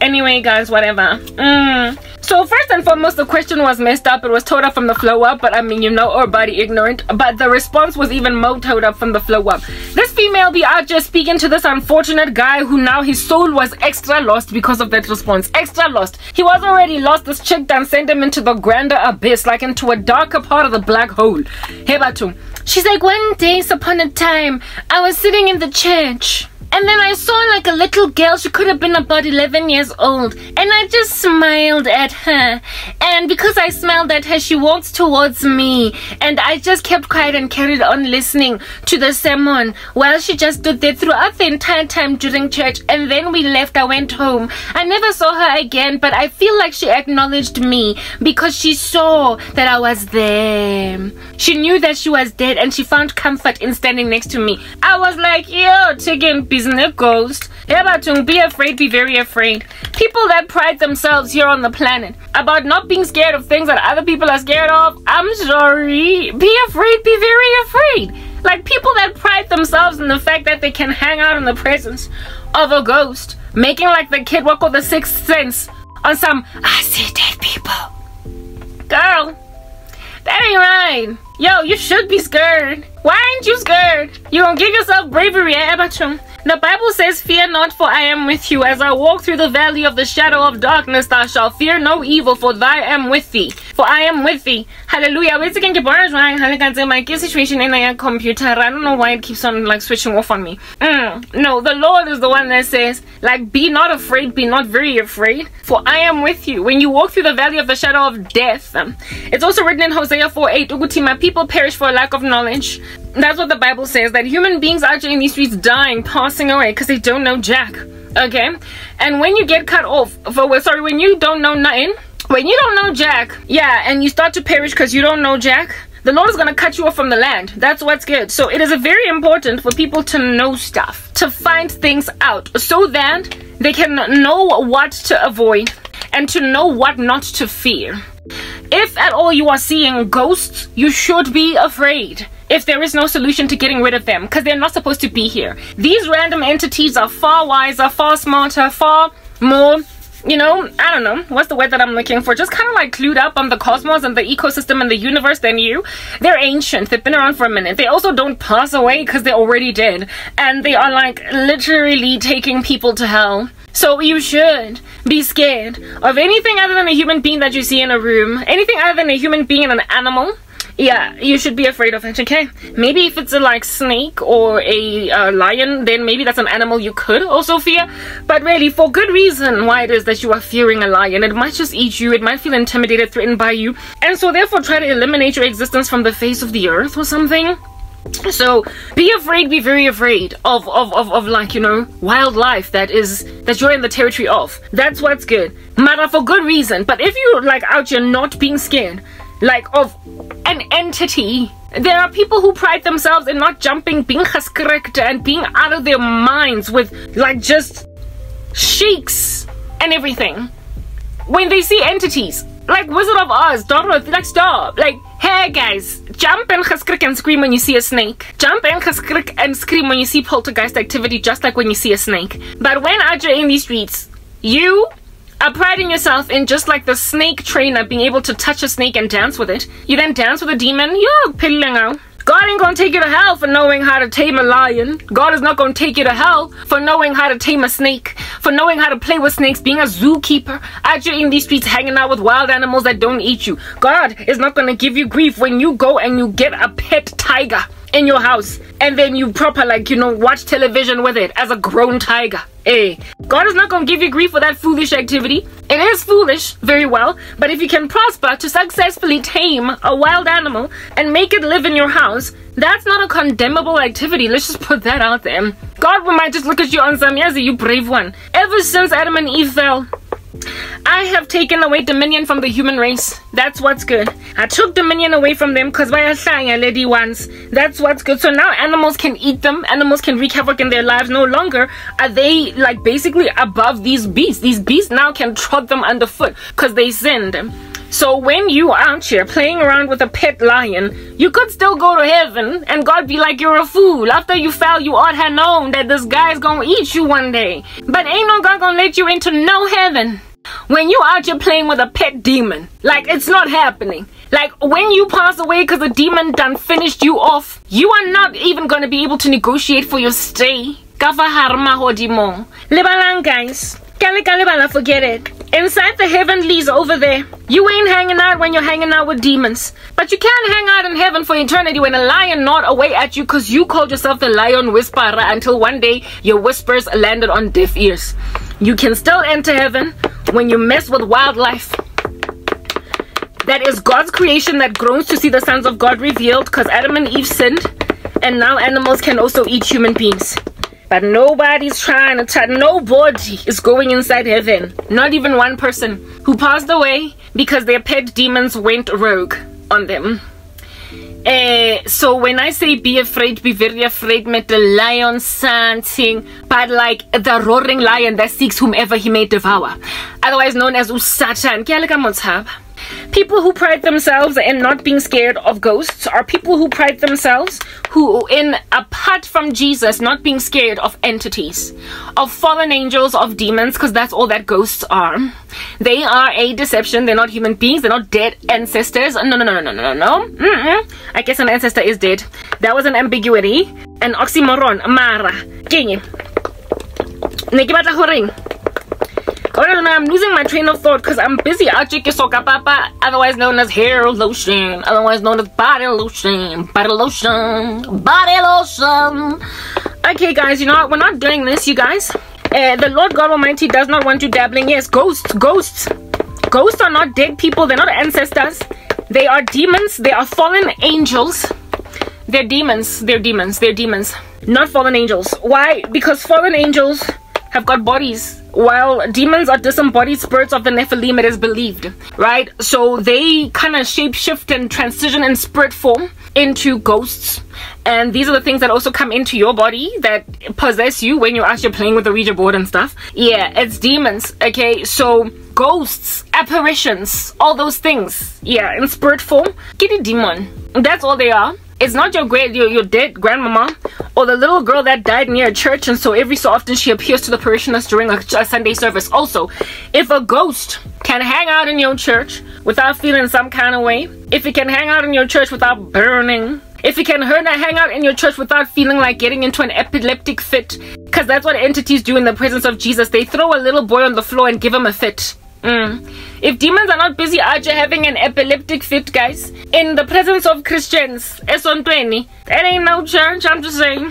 Anyway, guys, whatever. Mm. So first and foremost, the question was messed up. It was towed up from the flow up, but I mean, you know, everybody ignorant. But the response was even more towed up from the flow up. This female be out just speaking to this unfortunate guy who now his soul was extra lost because of that response. Extra lost. He was already lost. This chick then sent him into the grander abyss, like into a darker part of the black hole. Hebatu. She's like, one day upon a time, I was sitting in the church. And then I saw like a little girl, she could have been about eleven years old. And I just smiled at her. And because I smiled at her, she walked towards me. And I just kept quiet and carried on listening to the sermon. Well, she just stood there throughout the entire time during church. And then we left, I went home. I never saw her again, but I feel like she acknowledged me because she saw that I was there. She knew that she was dead and she found comfort in standing next to me. I was like, yo, chicken pizza. Isn't it ghost? Be afraid, be very afraid. People that pride themselves here on the planet about not being scared of things that other people are scared of, I'm sorry. Be afraid, be very afraid. Like, people that pride themselves in the fact that they can hang out in the presence of a ghost, making like the kid walk with the sixth sense on some, I see dead people. Girl, fine. Yo, you should be scared. Why aren't you scared? You gonna give yourself bravery, eh, Abachum? The Bible says, fear not, for I am with you. As I walk through the valley of the shadow of darkness, thou shalt fear no evil, for I am with thee. For I am with thee. Hallelujah. Wait a second, my situation in my computer. I don't know why it keeps on like switching off on me. Mm. No, the Lord is the one that says, like, be not afraid, be not very afraid, for I am with you. When you walk through the valley of the shadow of death, um, it's also written in Hosea four eight, Uguti, my people perish for lack of knowledge. That's what the Bible says, that human beings are in these streets dying, passing away, because they don't know jack, okay? And when you get cut off, for, sorry, when you don't know nothing, when you don't know jack, yeah, and you start to perish because you don't know jack, the Lord is going to cut you off from the land. That's what's good. So it is very important for people to know stuff, to find things out, so that they can know what to avoid and to know what not to fear. If at all you are seeing ghosts, you should be afraid if there is no solution to getting rid of them, because they're not supposed to be here. These random entities are far wiser, far smarter, far more, you know, I don't know, what's the word that I'm looking for? Just kind of like clued up on the cosmos and the ecosystem and the universe than you. They're ancient. They've been around for a minute. They also don't pass away because they already did. And they are like literally taking people to hell. So you should be scared of anything other than a human being that you see in a room. Anything other than a human being and an animal. Yeah, you should be afraid of it, okay? Maybe if it's a like snake or a uh, lion, then maybe that's an animal you could also fear. But really, for good reason why it is that you are fearing a lion. It might just eat you, it might feel intimidated, threatened by you. And so therefore try to eliminate your existence from the face of the earth or something. So be afraid, be very afraid of, of, of, of like, you know, wildlife that is, that you're in the territory of. That's what's good. Matter for good reason. But if you like out you're not being scared, like of an entity. There are people who pride themselves in not jumping, being geskrekt and being out of their minds with like just shakes and everything when they see entities. Like Wizard of Oz, Donald, like stop. Like, hey guys, jump and geskrik and scream when you see a snake. Jump and geskrik and scream when you see poltergeist activity, just like when you see a snake. But when out you're in these streets, you are priding yourself in just like the snake trainer being able to touch a snake and dance with it. You then dance with a demon, you're pillingo. God ain't gonna take you to hell for knowing how to tame a lion. God is not gonna take you to hell for knowing how to tame a snake, for knowing how to play with snakes, being a zookeeper, out you're in these streets hanging out with wild animals that don't eat you. God is not gonna give you grief when you go and you get a pet tiger in your house and then you proper like, you know, watch television with it as a grown tiger. Hey, God is not gonna give you grief for that foolish activity. It is foolish, very well, but if you can prosper to successfully tame a wild animal and make it live in your house, that's not a condemnable activity. Let's just put that out there. God might just look at you on some yazi, you brave one. Ever since Adam and Eve fell, I have taken away dominion from the human race. That's what's good. I took dominion away from them because by a sang a lady once. That's what's good. So now animals can eat them. Animals can wreak havoc in their lives. No longer are they like basically above these beasts. These beasts now can trod them underfoot because they sinned. So when you out here playing around with a pet lion, you could still go to heaven and God be like, you're a fool. After you fell, you ought to have known that this guy is gonna eat you one day. But ain't no God gonna let you into no heaven when you out here playing with a pet demon. Like, it's not happening. Like, when you pass away because the demon done finished you off, you are not even gonna be able to negotiate for your stay. Guys, forget it. Inside the heavenlies over there, you ain't hanging out when you're hanging out with demons. But you can't hang out in heaven for eternity when a lion gnawed away at you because you called yourself the lion whisperer until one day your whispers landed on deaf ears. You can still enter heaven when you mess with wildlife. That is God's creation that groans to see the sons of God revealed because Adam and Eve sinned and now animals can also eat human beings. But nobody's trying to touch, nobody is going inside heaven. Not even one person who passed away because their pet demons went rogue on them. Uh, so when I say be afraid, be very afraid, met the lion something, but like the roaring lion that seeks whomever he may devour. Otherwise known as Usatan. People who pride themselves in not being scared of ghosts are people who pride themselves who, in apart from Jesus, not being scared of entities, of fallen angels, of demons, because that's all that ghosts are. They are a deception. They're not human beings. They're not dead ancestors. No, no, no, no, no, no, no. Mm-mm. I guess an ancestor is dead. That was an ambiguity, an oxymoron. Mara. Kenye. Nekibatla horeng. Oh, no, no, I'm losing my train of thought because I'm busy. Otherwise known as hair lotion, otherwise known as body lotion, body lotion, body lotion. Okay, guys, you know what? We're not doing this, you guys. Uh, the Lord God Almighty does not want you dabbling. Yes, ghosts, ghosts. Ghosts are not dead people. They're not ancestors. They are demons. They are fallen angels. They're demons. They're demons. They're demons. Not fallen angels. Why? Because fallen angels have got bodies, while demons are disembodied spirits of the Nephilim, it is believed, right? So they kind of shape shift and transition in spirit form into ghosts, and these are the things that also come into your body that possess you when you're actually playing with the Ouija board and stuff. Yeah, it's demons. Okay, so ghosts, apparitions, all those things, yeah, in spirit form. Get a demon, that's all they are. It's not your great your, your dead grandmama or the little girl that died near a church, and so every so often she appears to the parishioners during a, a Sunday service. Also, if a ghost can hang out in your church without feeling some kind of way, if it can hang out in your church without burning, if it can hang out in your church without feeling like getting into an epileptic fit, because that's what entities do in the presence of Jesus. They throw a little boy on the floor and give him a fit. Mm. If demons are not busy are having an epileptic fit, guys, in the presence of Christians, S one twenty, that ain't no church. I'm just saying,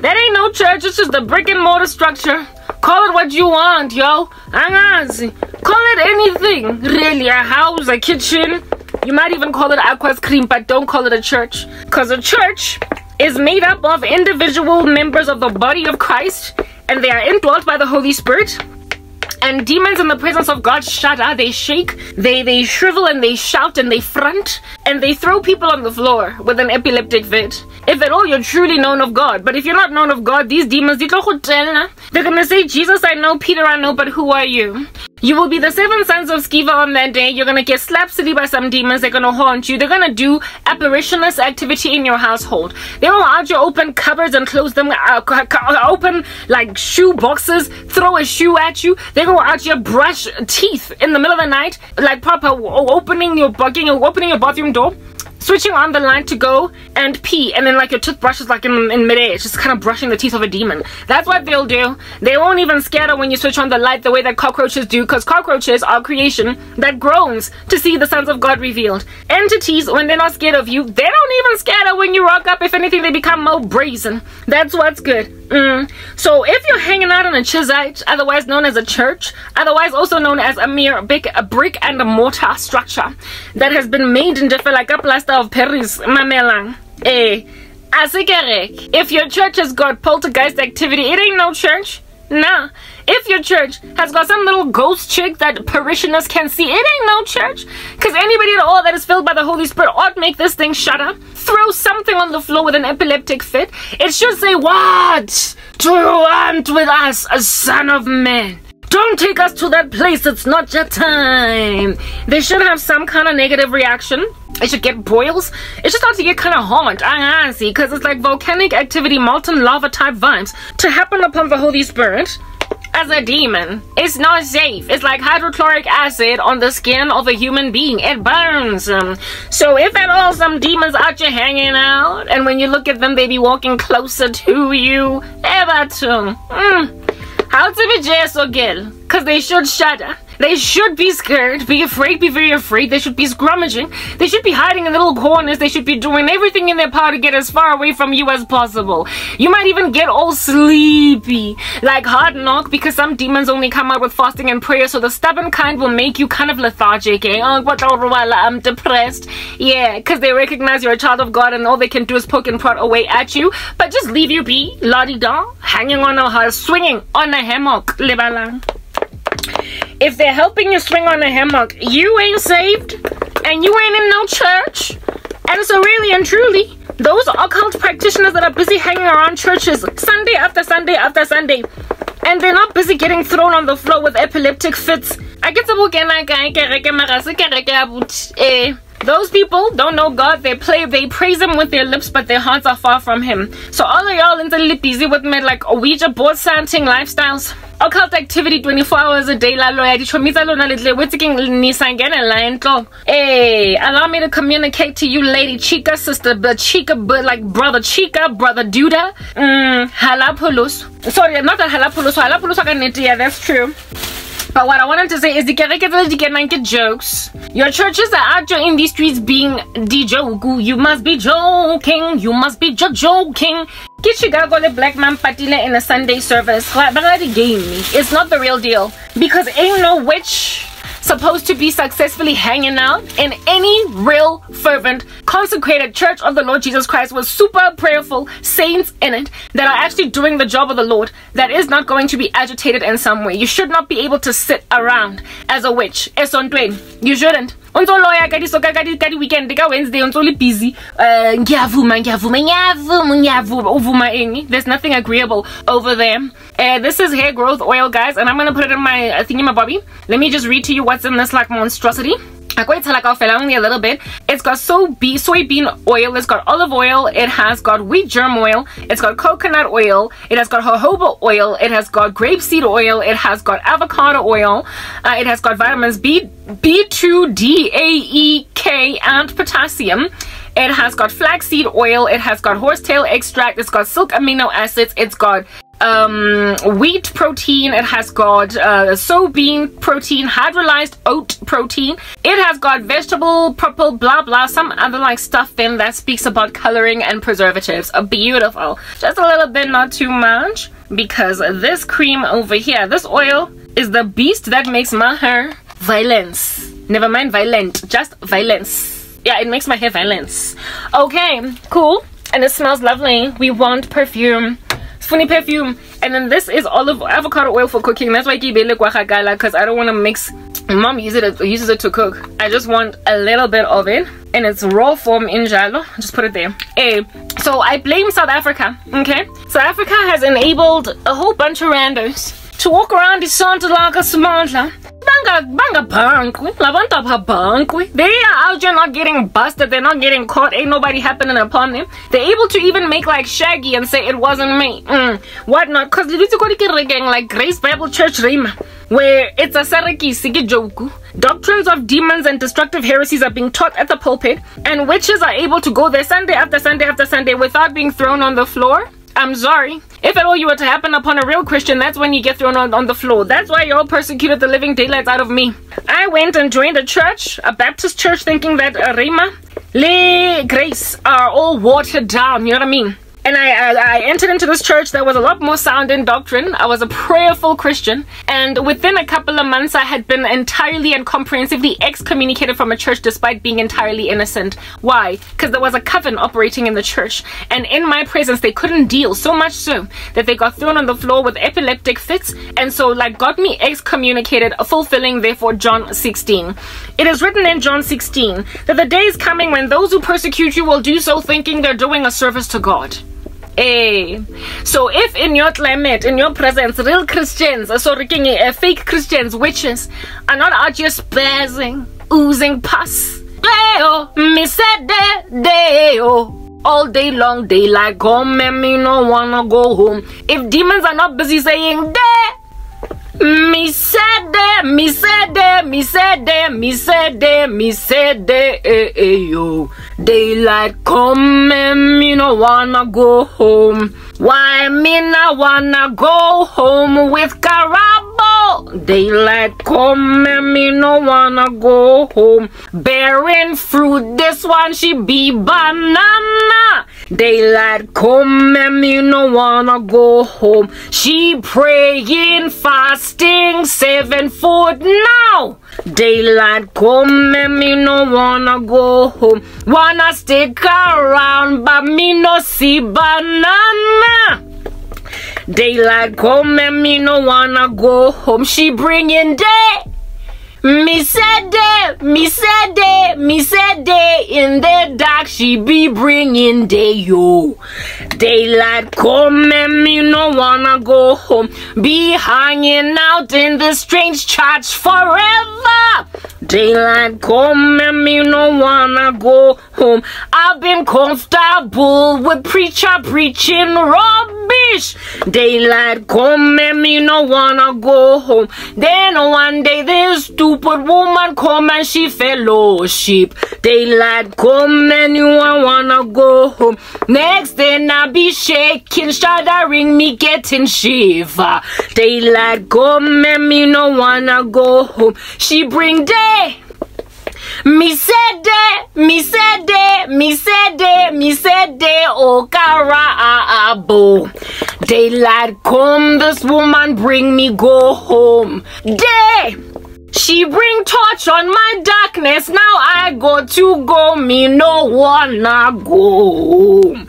that ain't no church. It's just the brick and mortar structure. Call it what you want, yo. Call it anything, really. A house, a kitchen. You might even call it Aquas Creme, but don't call it a church, because a church is made up of individual members of the body of Christ, and they are indwelt by the Holy Spirit. And demons in the presence of God shudder, they shake, they they shrivel, and they shout, and they front, and they throw people on the floor with an epileptic fit. If at all you're truly known of God. But if you're not known of God, these demons, they're gonna say, Jesus I know, Peter I know, but who are you? You will be the seven sons of Sceva on that day. You're gonna get slapped silly by some demons. They're gonna haunt you. They're gonna do apparitionless activity in your household. They will out your open cupboards and close them, uh, open like shoe boxes, throw a shoe at you. They're gonna out your brush teeth in the middle of the night, like Papa opening your bugging, opening your bathroom door, switching on the light to go and pee, and then like your toothbrush is like in, in midair. It's just kind of brushing the teeth of a demon. That's what they'll do. They won't even scatter when you switch on the light the way that cockroaches do, because cockroaches are creation that groans to see the sons of God revealed. Entities, when they're not scared of you, they don't even scatter when you rock up. If anything, they become more brazen. That's what's good. Mm. So if you're hanging out in a chizite, otherwise known as a church, otherwise also known as a mere big a brick and a mortar structure that has been made in different like a plaster of Paris, mamelang, eh, if your church has got poltergeist activity, it ain't no church. Nah. If your church has got some little ghost chick that parishioners can see, it ain't no church. Because anybody at all that is filled by the Holy Spirit ought make this thing shudder, throw something on the floor with an epileptic fit. It should say, what do you want with us, a son of man? Don't take us to that place, it's not your time. They should have some kind of negative reaction. It should get boils. It's just how to get kind of haunt, I see, because it's like volcanic activity, molten lava type vibes to happen upon the Holy Spirit as a demon. It's not safe. It's like hydrochloric acid on the skin of a human being. It burns. Um, so if at all some demons out you hanging out, and when you look at them, they be walking closer to you. Ever to. Mm. How to be jealous or girl? Because they should shudder. They should be scared, be afraid, be very afraid. They should be scrummaging. They should be hiding in little corners. They should be doing everything in their power to get as far away from you as possible. You might even get all sleepy, like Hard Knock, because some demons only come out with fasting and prayer. So the stubborn kind will make you kind of lethargic. Eh? Oh, what I'm depressed. Yeah, because they recognize you're a child of God and all they can do is poke and prod away at you. But just leave you be, la-di-da, hanging on a house, swinging on a hammock, lebalang. If they're helping you swing on a hammock, you ain't saved and you ain't in no church. And so really and truly, those occult practitioners that are busy hanging around churches Sunday after Sunday after Sunday, and they're not busy getting thrown on the floor with epileptic fits. Those people don't know God. They play, they praise him with their lips, but their hearts are far from him. So all of y'all in busy with me like Ouija board something lifestyles. Occult activity twenty-four hours a day. Hey, allow me to communicate to you, lady chica, sister, but chica, but like brother chica, brother duda. Mm, halapulus. Sorry, not that halapulus. Halapulus, that's true. But what I wanted to say is the get jokes. Your churches are out in these streets being de-joku. You must be joking. You must be joking. Kichigagole black man patile in a Sunday service. It's not the real deal. Because ain't no witch supposed to be successfully hanging out in any real fervent consecrated church of the Lord Jesus Christ with super prayerful saints in it that are actually doing the job of the Lord, that is not going to be agitated in some way. You should not be able to sit around as a witch. You shouldn't. Unzo lawyer kadi soka kadi kadi weekend dika Wednesday unzo li busy. Uh, ngiyavuma ngiyavuma ngiyavuma ngiyavuma uvuma engi. There's nothing agreeable over there. Uh, this is hair growth oil, guys, and I'm gonna put it in my uh, thingy my bobby. Let me just read to you what's in this like monstrosity. I quite like off only a little bit. It's got so be soybean oil, it's got olive oil, it has got wheat germ oil, it's got coconut oil, it has got jojoba oil, it has got grapeseed oil, it has got avocado oil, uh, it has got vitamins B, B two, D, A, E, K, and potassium. It has got flaxseed oil, it has got horsetail extract, it's got silk amino acids, it's got um wheat protein, it has got uh soybean protein, hydrolyzed oat protein, it has got vegetable purple blah blah some other like stuff then that speaks about coloring and preservatives. Uh, beautiful. Just a little bit, not too much, because this cream over here, this oil is the beast that makes my hair violence. Never mind violent, just violence. Yeah, it makes my hair violence. Okay, cool. And it smells lovely. We want perfume, funny perfume. And then this is olive avocado oil for cooking. That's why I keep it because I don't want to mix. Mom uses it uses it to cook. I just want a little bit of it in its raw form in jalo. Just put it there. Hey, so I blame South Africa. Okay, South Africa has enabled a whole bunch of randos to walk around the Santa Laga Smandla. They are out there not getting busted, they're not getting caught, ain't nobody happening upon them. They're able to even make like Shaggy and say it wasn't me. Mm, what not? Because like Grace Bible Church Rima, where it's a Saraki Sigi Joku. Doctrines of demons and destructive heresies are being taught at the pulpit, and witches are able to go there Sunday after Sunday after Sunday without being thrown on the floor. I'm sorry. If at all you were to happen upon a real Christian, that's when you get thrown on, on the floor. That's why y'all persecuted the living daylights out of me. I went and joined a church, a Baptist church, thinking that uh, Rima, Le, Grace are all watered down, you know what I mean? And I, I, I entered into this church that was a lot more sound in doctrine. I was a prayerful Christian. And within a couple of months, I had been entirely and comprehensively excommunicated from a church despite being entirely innocent. Why? Because there was a coven operating in the church. And in my presence, they couldn't deal, so much so that they got thrown on the floor with epileptic fits. And so, like, got me excommunicated, fulfilling, therefore, John sixteen. It is written in John sixteen that the day is coming when those who persecute you will do so thinking they're doing a service to God. Hey. So if in your climate, in your presence, real Christians, sorry, fake Christians, witches, are not out here spazzing, oozing pus, all day long, they like, oh, me no wanna go home. If demons are not busy saying, me said that, me said that, me said that, me said that, me said that, eh, eh, yo. Daylight come and me no wanna go home. Why me no wanna go home with Karabo? Daylight come and me no wanna go home. Bearing fruit, this one she be banana. Daylight come and me no wanna go home. She praying, fasting, seven foot now. Daylight come and me no wanna go home. Wanna stick around but me no see banana. Daylight come and me no wanna go home. She bringing day. Me said day, me said day, me said day in the dark. she be bringing day yo. Daylight come and me no wanna go home. Be hanging out in the strange church forever. Daylight come and me no wanna go home. I've been comfortable with preacher preaching rubbish. Daylight come and me no wanna go home. Then one day this stupid woman come and she fellowship. Daylight come and you wanna go home. Next day I be shaking, shuddering, me getting shiver. Daylight come and me no wanna go home. She bring day. Me said day, me said day, me said day, me said day, oh Karabo. Daylight come, this woman bring me go home. Day, she bring torch on my darkness, now I go to go, me no wanna go home.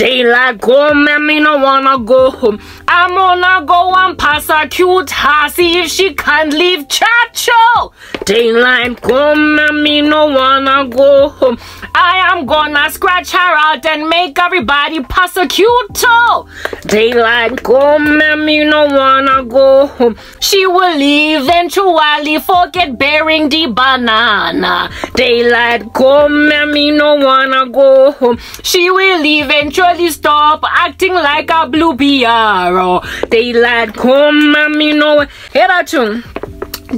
Daylight come and me no wanna go home. I'm gonna go and persecute her, see if she can't leave church-o. Daylight come and me no wanna go home. I am gonna scratch her out and make everybody persecute-o. Daylight come and me no wanna go home. She will leave eventually, forget bearing the banana. Daylight come and me no wanna go home. She will eventually stop acting like a blue piaro. Daylight come and me no. Hey, that tune.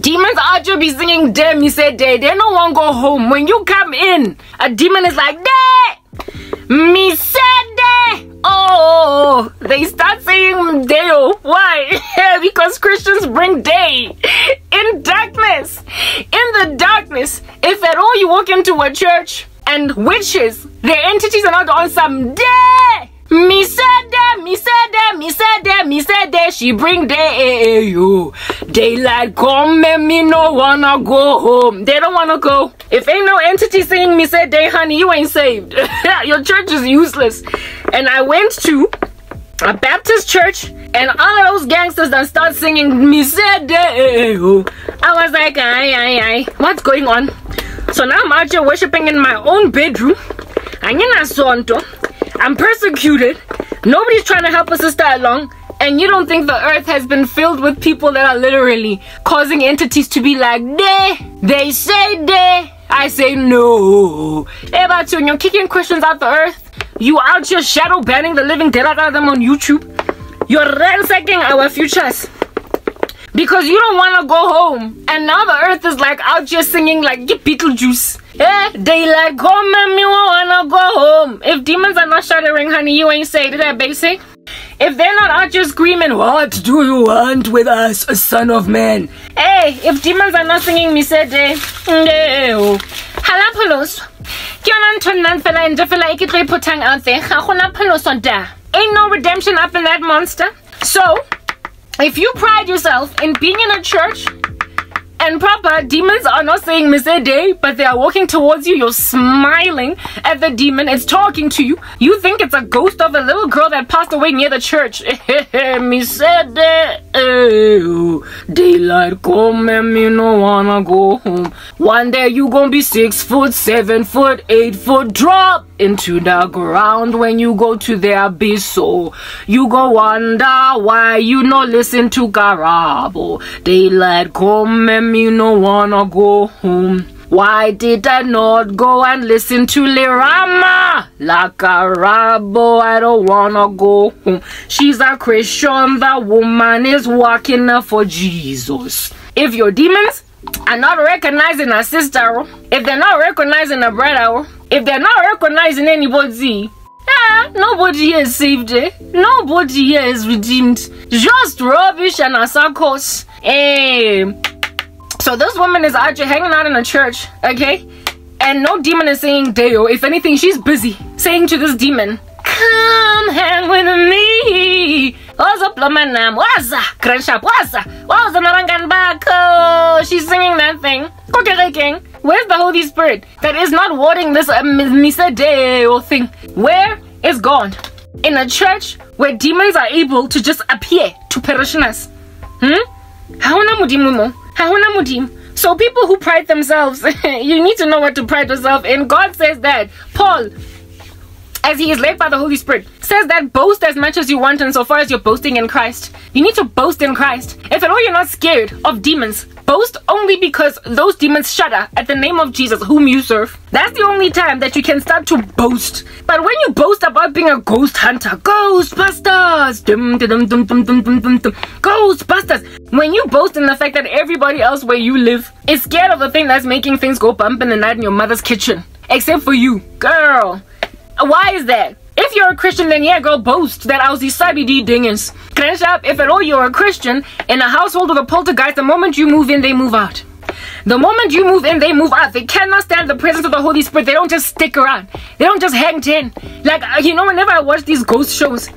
Demons are just be singing them. You say day, they no one go home. When you come in, a demon is like day. Me said day. Oh, they start saying day. Why? Because Christians bring day in darkness. In the darkness, if at all you walk into a church and witches, the entities are not on some day. Me said them, me said them, me said them, me said them. She bring day you. Daylight come and me no wanna go home. They don't wanna go. If ain't no entity saying me said day, honey, you ain't saved. Your church is useless. And I went to a Baptist church and all of those gangsters that start singing me said day. I was like, aye, aye, aye. What's going on? So now I'm out here worshipping in my own bedroom. I'm persecuted. Nobody's trying to help a sister along. And you don't think the earth has been filled with people that are literally causing entities to be like, they, they say they. I say no. Hey, about you, and you're kicking Christians out the earth. You out here shadow banning the living dead out of them on YouTube. You're ransacking our futures. Because you don't want to go home. And now the earth is like out here singing like get Beetlejuice. Eh, daylight come and me wanna go home. If demons are not shuddering, honey, you ain't say to that basic. If they're not out here screaming, what do you want with us, a son of man? Hey, if demons are not singing me said day, no. Halapalos. Ain't no redemption up in that monster. So if you pride yourself in being in a church and proper, demons are not saying Misede, but they are walking towards you. You're smiling at the demon. It's talking to you. You think it's a ghost of a little girl that passed away near the church. Misede, daylight come and me no wanna go home. One day you gonna be six foot, seven foot, eight foot, drop into the ground when you go to the abyss. So you go wonder why you no listen to Karabo. Daylight come and me no wanna go home. Why did I not go and listen to Lirama? La Karabo, I don't wanna go home. She's a Christian, that woman is working for Jesus. If your demons are not recognizing a sister, if they're not recognizing a brother, if they're not recognizing anybody, ah, nobody here is saved, eh? Nobody here is redeemed. Just rubbish and a circus. Eh. So this woman is actually hanging out in a church, okay? And no demon is saying Deo. If anything, she's busy saying to this demon, come hang with me. What's up, Lomanam? What's up, Krenshap? What's up? What's up, Naranganbako? She's singing that thing. Where's the Holy Spirit that is not warding this Misa Deo thing? Where is God? In a church where demons are able to just appear to parishioners. Hmm? Hauna mudimumo. Hauna mudim. So people who pride themselves, you need to know what to pride yourself in. God says that. Paul, as he is led by the Holy Spirit, says that boast as much as you want insofar as you're boasting in Christ. You need to boast in Christ. If at all you're not scared of demons, boast only because those demons shudder at the name of Jesus whom you serve. That's the only time that you can start to boast. But when you boast about being a ghost hunter, Ghostbusters, dum, dum, dum, dum, dum, dum, dum, dum, Ghostbusters, when you boast in the fact that everybody else where you live is scared of the thing that's making things go bump in the night in your mother's kitchen, except for you, girl. Why is that? If you're a Christian, then yeah, girl, boast that I was the Sabidi dingus. If at all you're a Christian, in a household with a poltergeist, the moment you move in, they move out. The moment you move in, they move out. They cannot stand the presence of the Holy Spirit. They don't just stick around. They don't just hang ten. Like, you know, whenever I watch these ghost shows,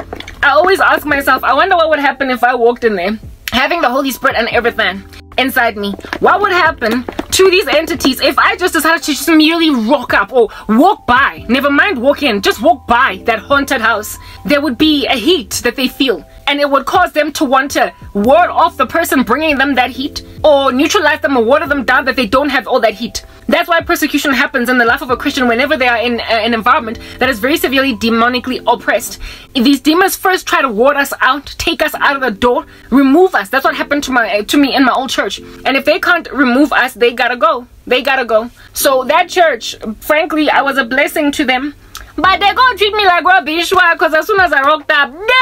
I always ask myself, I wonder what would happen if I walked in there, having the Holy Spirit and everything inside me. What would happen to these entities if I just decided to just merely rock up or walk by, never mind walk in, just walk by that haunted house? There would be a heat that they feel, and it would cause them to want to ward off the person bringing them that heat, or neutralize them or water them down that they don't have all that heat. That's why persecution happens in the life of a Christian whenever they are in uh, an environment that is very severely demonically oppressed. These demons first try to ward us out, take us out of the door, remove us. That's what happened to my uh, to me in my old church. And if they can't remove us, they gotta go. They gotta go. So that church, frankly, I was a blessing to them. But they gonna treat me like rubbish, because as soon as I rocked up, oh.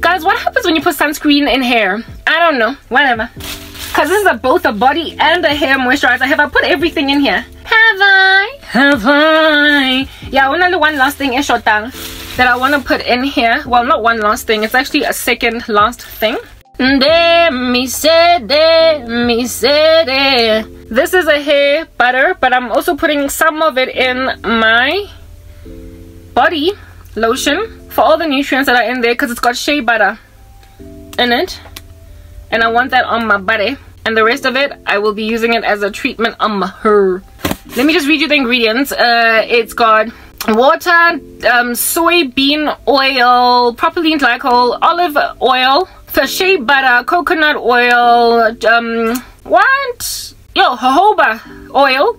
Guys, what happens when you put sunscreen in hair? I don't know. Whatever. Because this is a, both a body and a hair moisturizer. Have I put everything in here? Have I? Have I? Yeah, only one last thing is that I want to put in here. Well, not one last thing. It's actually a second last thing. This is a hair butter, but I'm also putting some of it in my body lotion for all the nutrients that are in there, because it's got shea butter in it. And I want that on my body. And the rest of it, I will be using it as a treatment on my hair. Let me just read you the ingredients. Uh, it's got water, um, soybean oil, propylene glycol, olive oil, shea butter, coconut oil, um, what? Yo, jojoba oil.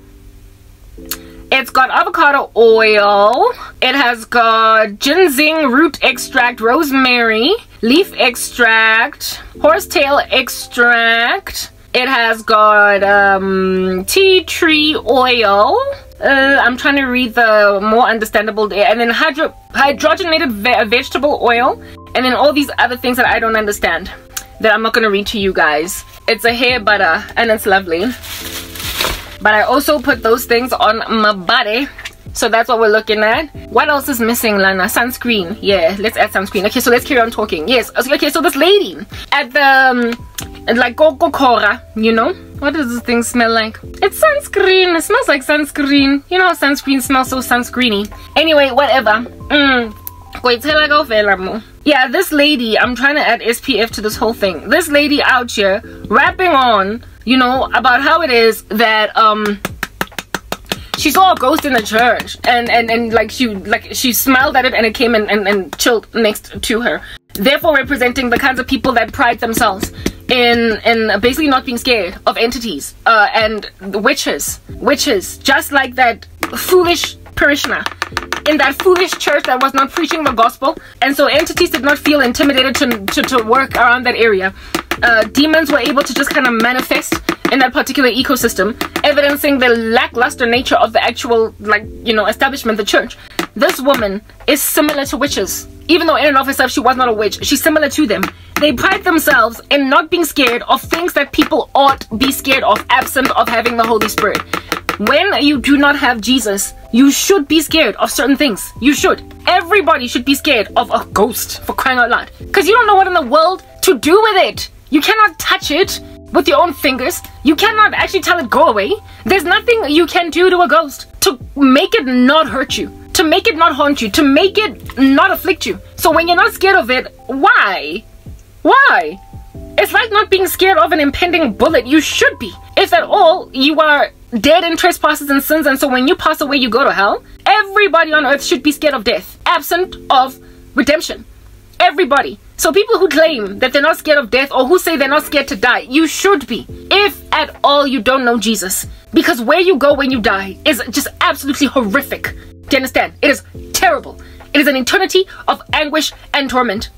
It's got avocado oil. It has got ginseng root extract, rosemary, leaf extract, horsetail extract. It has got um, tea tree oil. Uh, I'm trying to read the more understandable. And then hydro hydrogenated ve vegetable oil. And then all these other things that I don't understand, that I'm not going to read to you guys. It's a hair butter and it's lovely. But I also put those things on my body. So that's what we're looking at. What else is missing, Lana? Sunscreen. Yeah, let's add sunscreen. Okay, so let's carry on talking. Yes. Okay, so this lady at the, um, like, Quora, you know? What does this thing smell like? It's sunscreen. It smells like sunscreen. You know how sunscreen smells so sunscreeny. Anyway, whatever. Mm. Yeah, this lady, I'm trying to add S P F to this whole thing. This lady out here rapping on, you know, about how it is that, um... she saw a ghost in the church, and and and like she like she smiled at it, and it came and, and and chilled next to her, therefore representing the kinds of people that pride themselves in in basically not being scared of entities uh and witches witches just like that foolish parishioner in that foolish church that was not preaching the gospel. And so entities did not feel intimidated to to, to work around that area. Uh, demons were able to just kind of manifest in that particular ecosystem, evidencing the lackluster nature of the actual, like, you know, establishment, the church. This woman is similar to witches. Even though in and of herself she was not a witch, she's similar to them. They pride themselves in not being scared of things that people ought be scared of, absent of having the Holy Spirit. When you do not have Jesus, you should be scared of certain things. You should. Everybody should be scared of a ghost, for crying out loud. Because you don't know what in the world to do with it. You cannot touch it with your own fingers. You cannot actually tell it go away. There's nothing you can do to a ghost to make it not hurt you, to make it not haunt you, to make it not afflict you. So when you're not scared of it, why? Why? It's like not being scared of an impending bullet. You should be. If at all, you are dead in trespasses and sins, and so when you pass away, you go to hell. Everybody on earth should be scared of death, absent of redemption. Everybody. So people who claim that they're not scared of death, or who say they're not scared to die, you should be, if at all you don't know Jesus. Because where you go when you die is just absolutely horrific. Do you understand? It is terrible. It is an eternity of anguish and torment.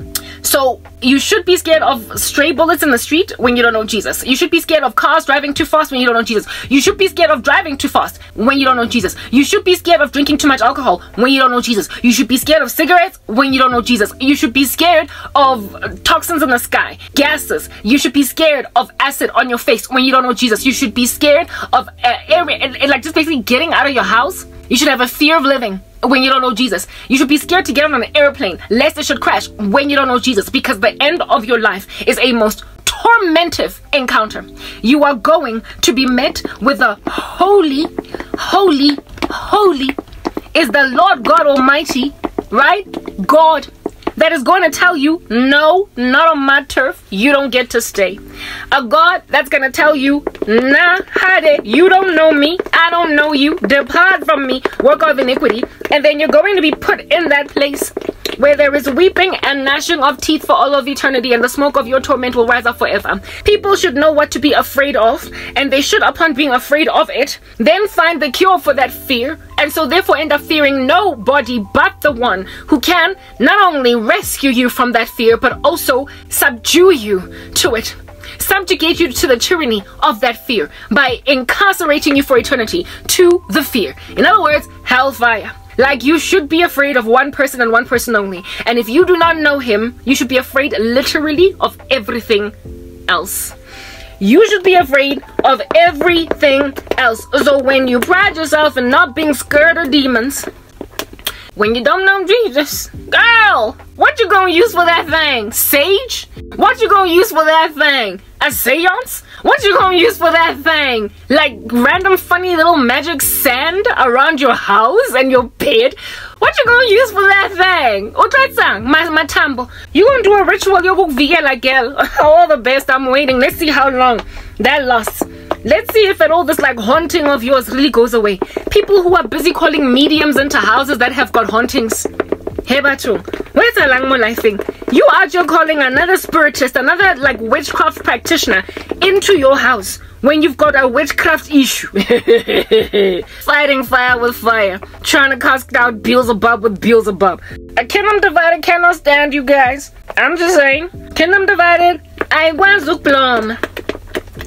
So you should be scared of stray bullets in the street when you don't know Jesus. You should be scared of cars driving too fast when you don't know Jesus. You should be scared of driving too fast when you don't know Jesus. You should be scared of drinking too much alcohol when you don't know Jesus. You should be scared of cigarettes when you don't know Jesus. You should be scared of toxins in the sky, gases. You should be scared of acid on your face when you don't know Jesus. You should be scared of uh, air, and, and like just basically getting out of your house. You should have a fear of living when you don't know Jesus. You should be scared to get on an airplane lest it should crash when you don't know Jesus, because the end of your life is a most tormentive encounter. You are going to be met with a holy, holy, holy is the Lord God Almighty, right? God that is going to tell you, no, not on my turf, you don't get to stay. A God that's going to tell you, nah, hade, you don't know me, I don't know you, depart from me, work of iniquity. And then you're going to be put in that place where there is weeping and gnashing of teeth for all of eternity, and the smoke of your torment will rise up forever. People should know what to be afraid of, and they should, upon being afraid of it, then find the cure for that fear, and so therefore end up fearing nobody but the one who can not only rescue you from that fear, but also subdue you to it. Subjugate you to the tyranny of that fear by incarcerating you for eternity to the fear. In other words, hellfire. Like, you should be afraid of one person and one person only. And if you do not know him, you should be afraid literally of everything else. You should be afraid of everything else. So when you pride yourself in not being scared of demons, when you don't know Jesus, girl, what you gonna use for that thing? Sage? What you gonna use for that thing? A seance? What you gonna use for that thing? Like random funny little magic sand around your house and your bed? What you gonna use for that thing? Utlatsang, my my tambo. You gonna do a ritual, you go vigela girl. All the best, I'm waiting. Let's see how long that lasts. Let's see if at all this like haunting of yours really goes away. People who are busy calling mediums into houses that have got hauntings. Hey Batu, where's the Langmola thing? You are just calling another spiritist, another like witchcraft practitioner into your house when you've got a witchcraft issue. Fighting fire with fire. Trying to cast out Beelzebub with Beelzebub. A kingdom divided cannot stand, you guys. I'm just saying. Kingdom divided, I want to plum.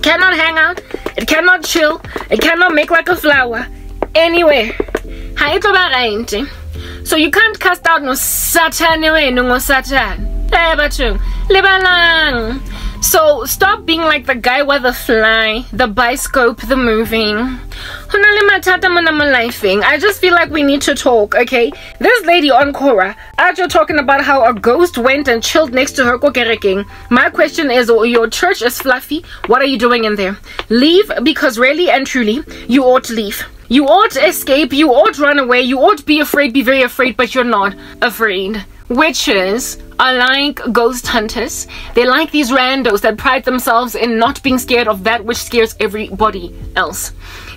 Cannot hang out, it cannot chill, it cannot make like a flower anywhere. So you can't cast out no Satan anyway, no more Satan. So stop being like the guy with the fly, the bioscope, the moving. I just feel like we need to talk, okay? This lady on Quora, as you're talking about how a ghost went and chilled next to her kokereking, my question is, oh, your church is fluffy, what are you doing in there? Leave, because really and truly, you ought to leave. You ought to escape, you ought to run away, you ought to be afraid, be very afraid, but you're not afraid. Witches are like ghost hunters. They like these randos that pride themselves in not being scared of that which scares everybody else.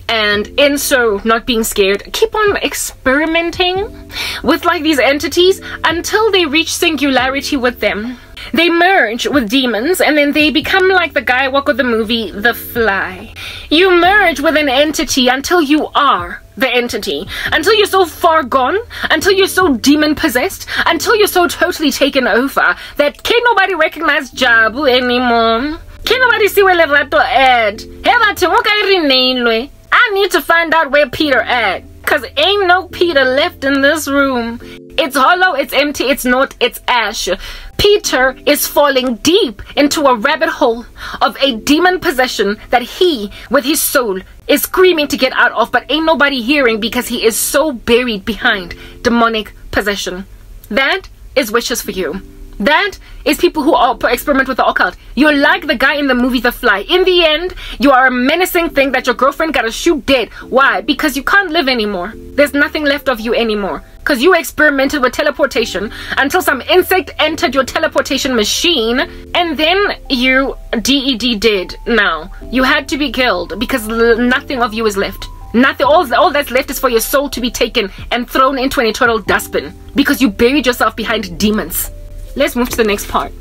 And in so not being scared, keep on experimenting with like these entities until they reach singularity with them. They merge with demons, and then they become like the guy walk with the movie The Fly. You merge with an entity until you are the entity, until you're so far gone, until you're so demon possessed, until you're so totally taken over that can't nobody recognize Jabu anymore. Can't nobody see where Levrato at. I need to find out where Peter at, cause ain't no Peter left in this room. It's hollow, it's empty, it's not, it's ash. Peter is falling deep into a rabbit hole of a demon possession that he, with his soul, is screaming to get out of, but ain't nobody hearing because he is so buried behind demonic possession. That is witches for you. That is people who all experiment with the occult. You're like the guy in the movie The Fly. In the end, you are a menacing thing that your girlfriend gotta shoot dead. Why? Because you can't live anymore. There's nothing left of you anymore. Because you experimented with teleportation until some insect entered your teleportation machine, and then you D E D did. Now you had to be killed because nothing of you is left. Nothing, all, all that's left is for your soul to be taken and thrown into an eternal dustbin because you buried yourself behind demons. Let's move to the next part.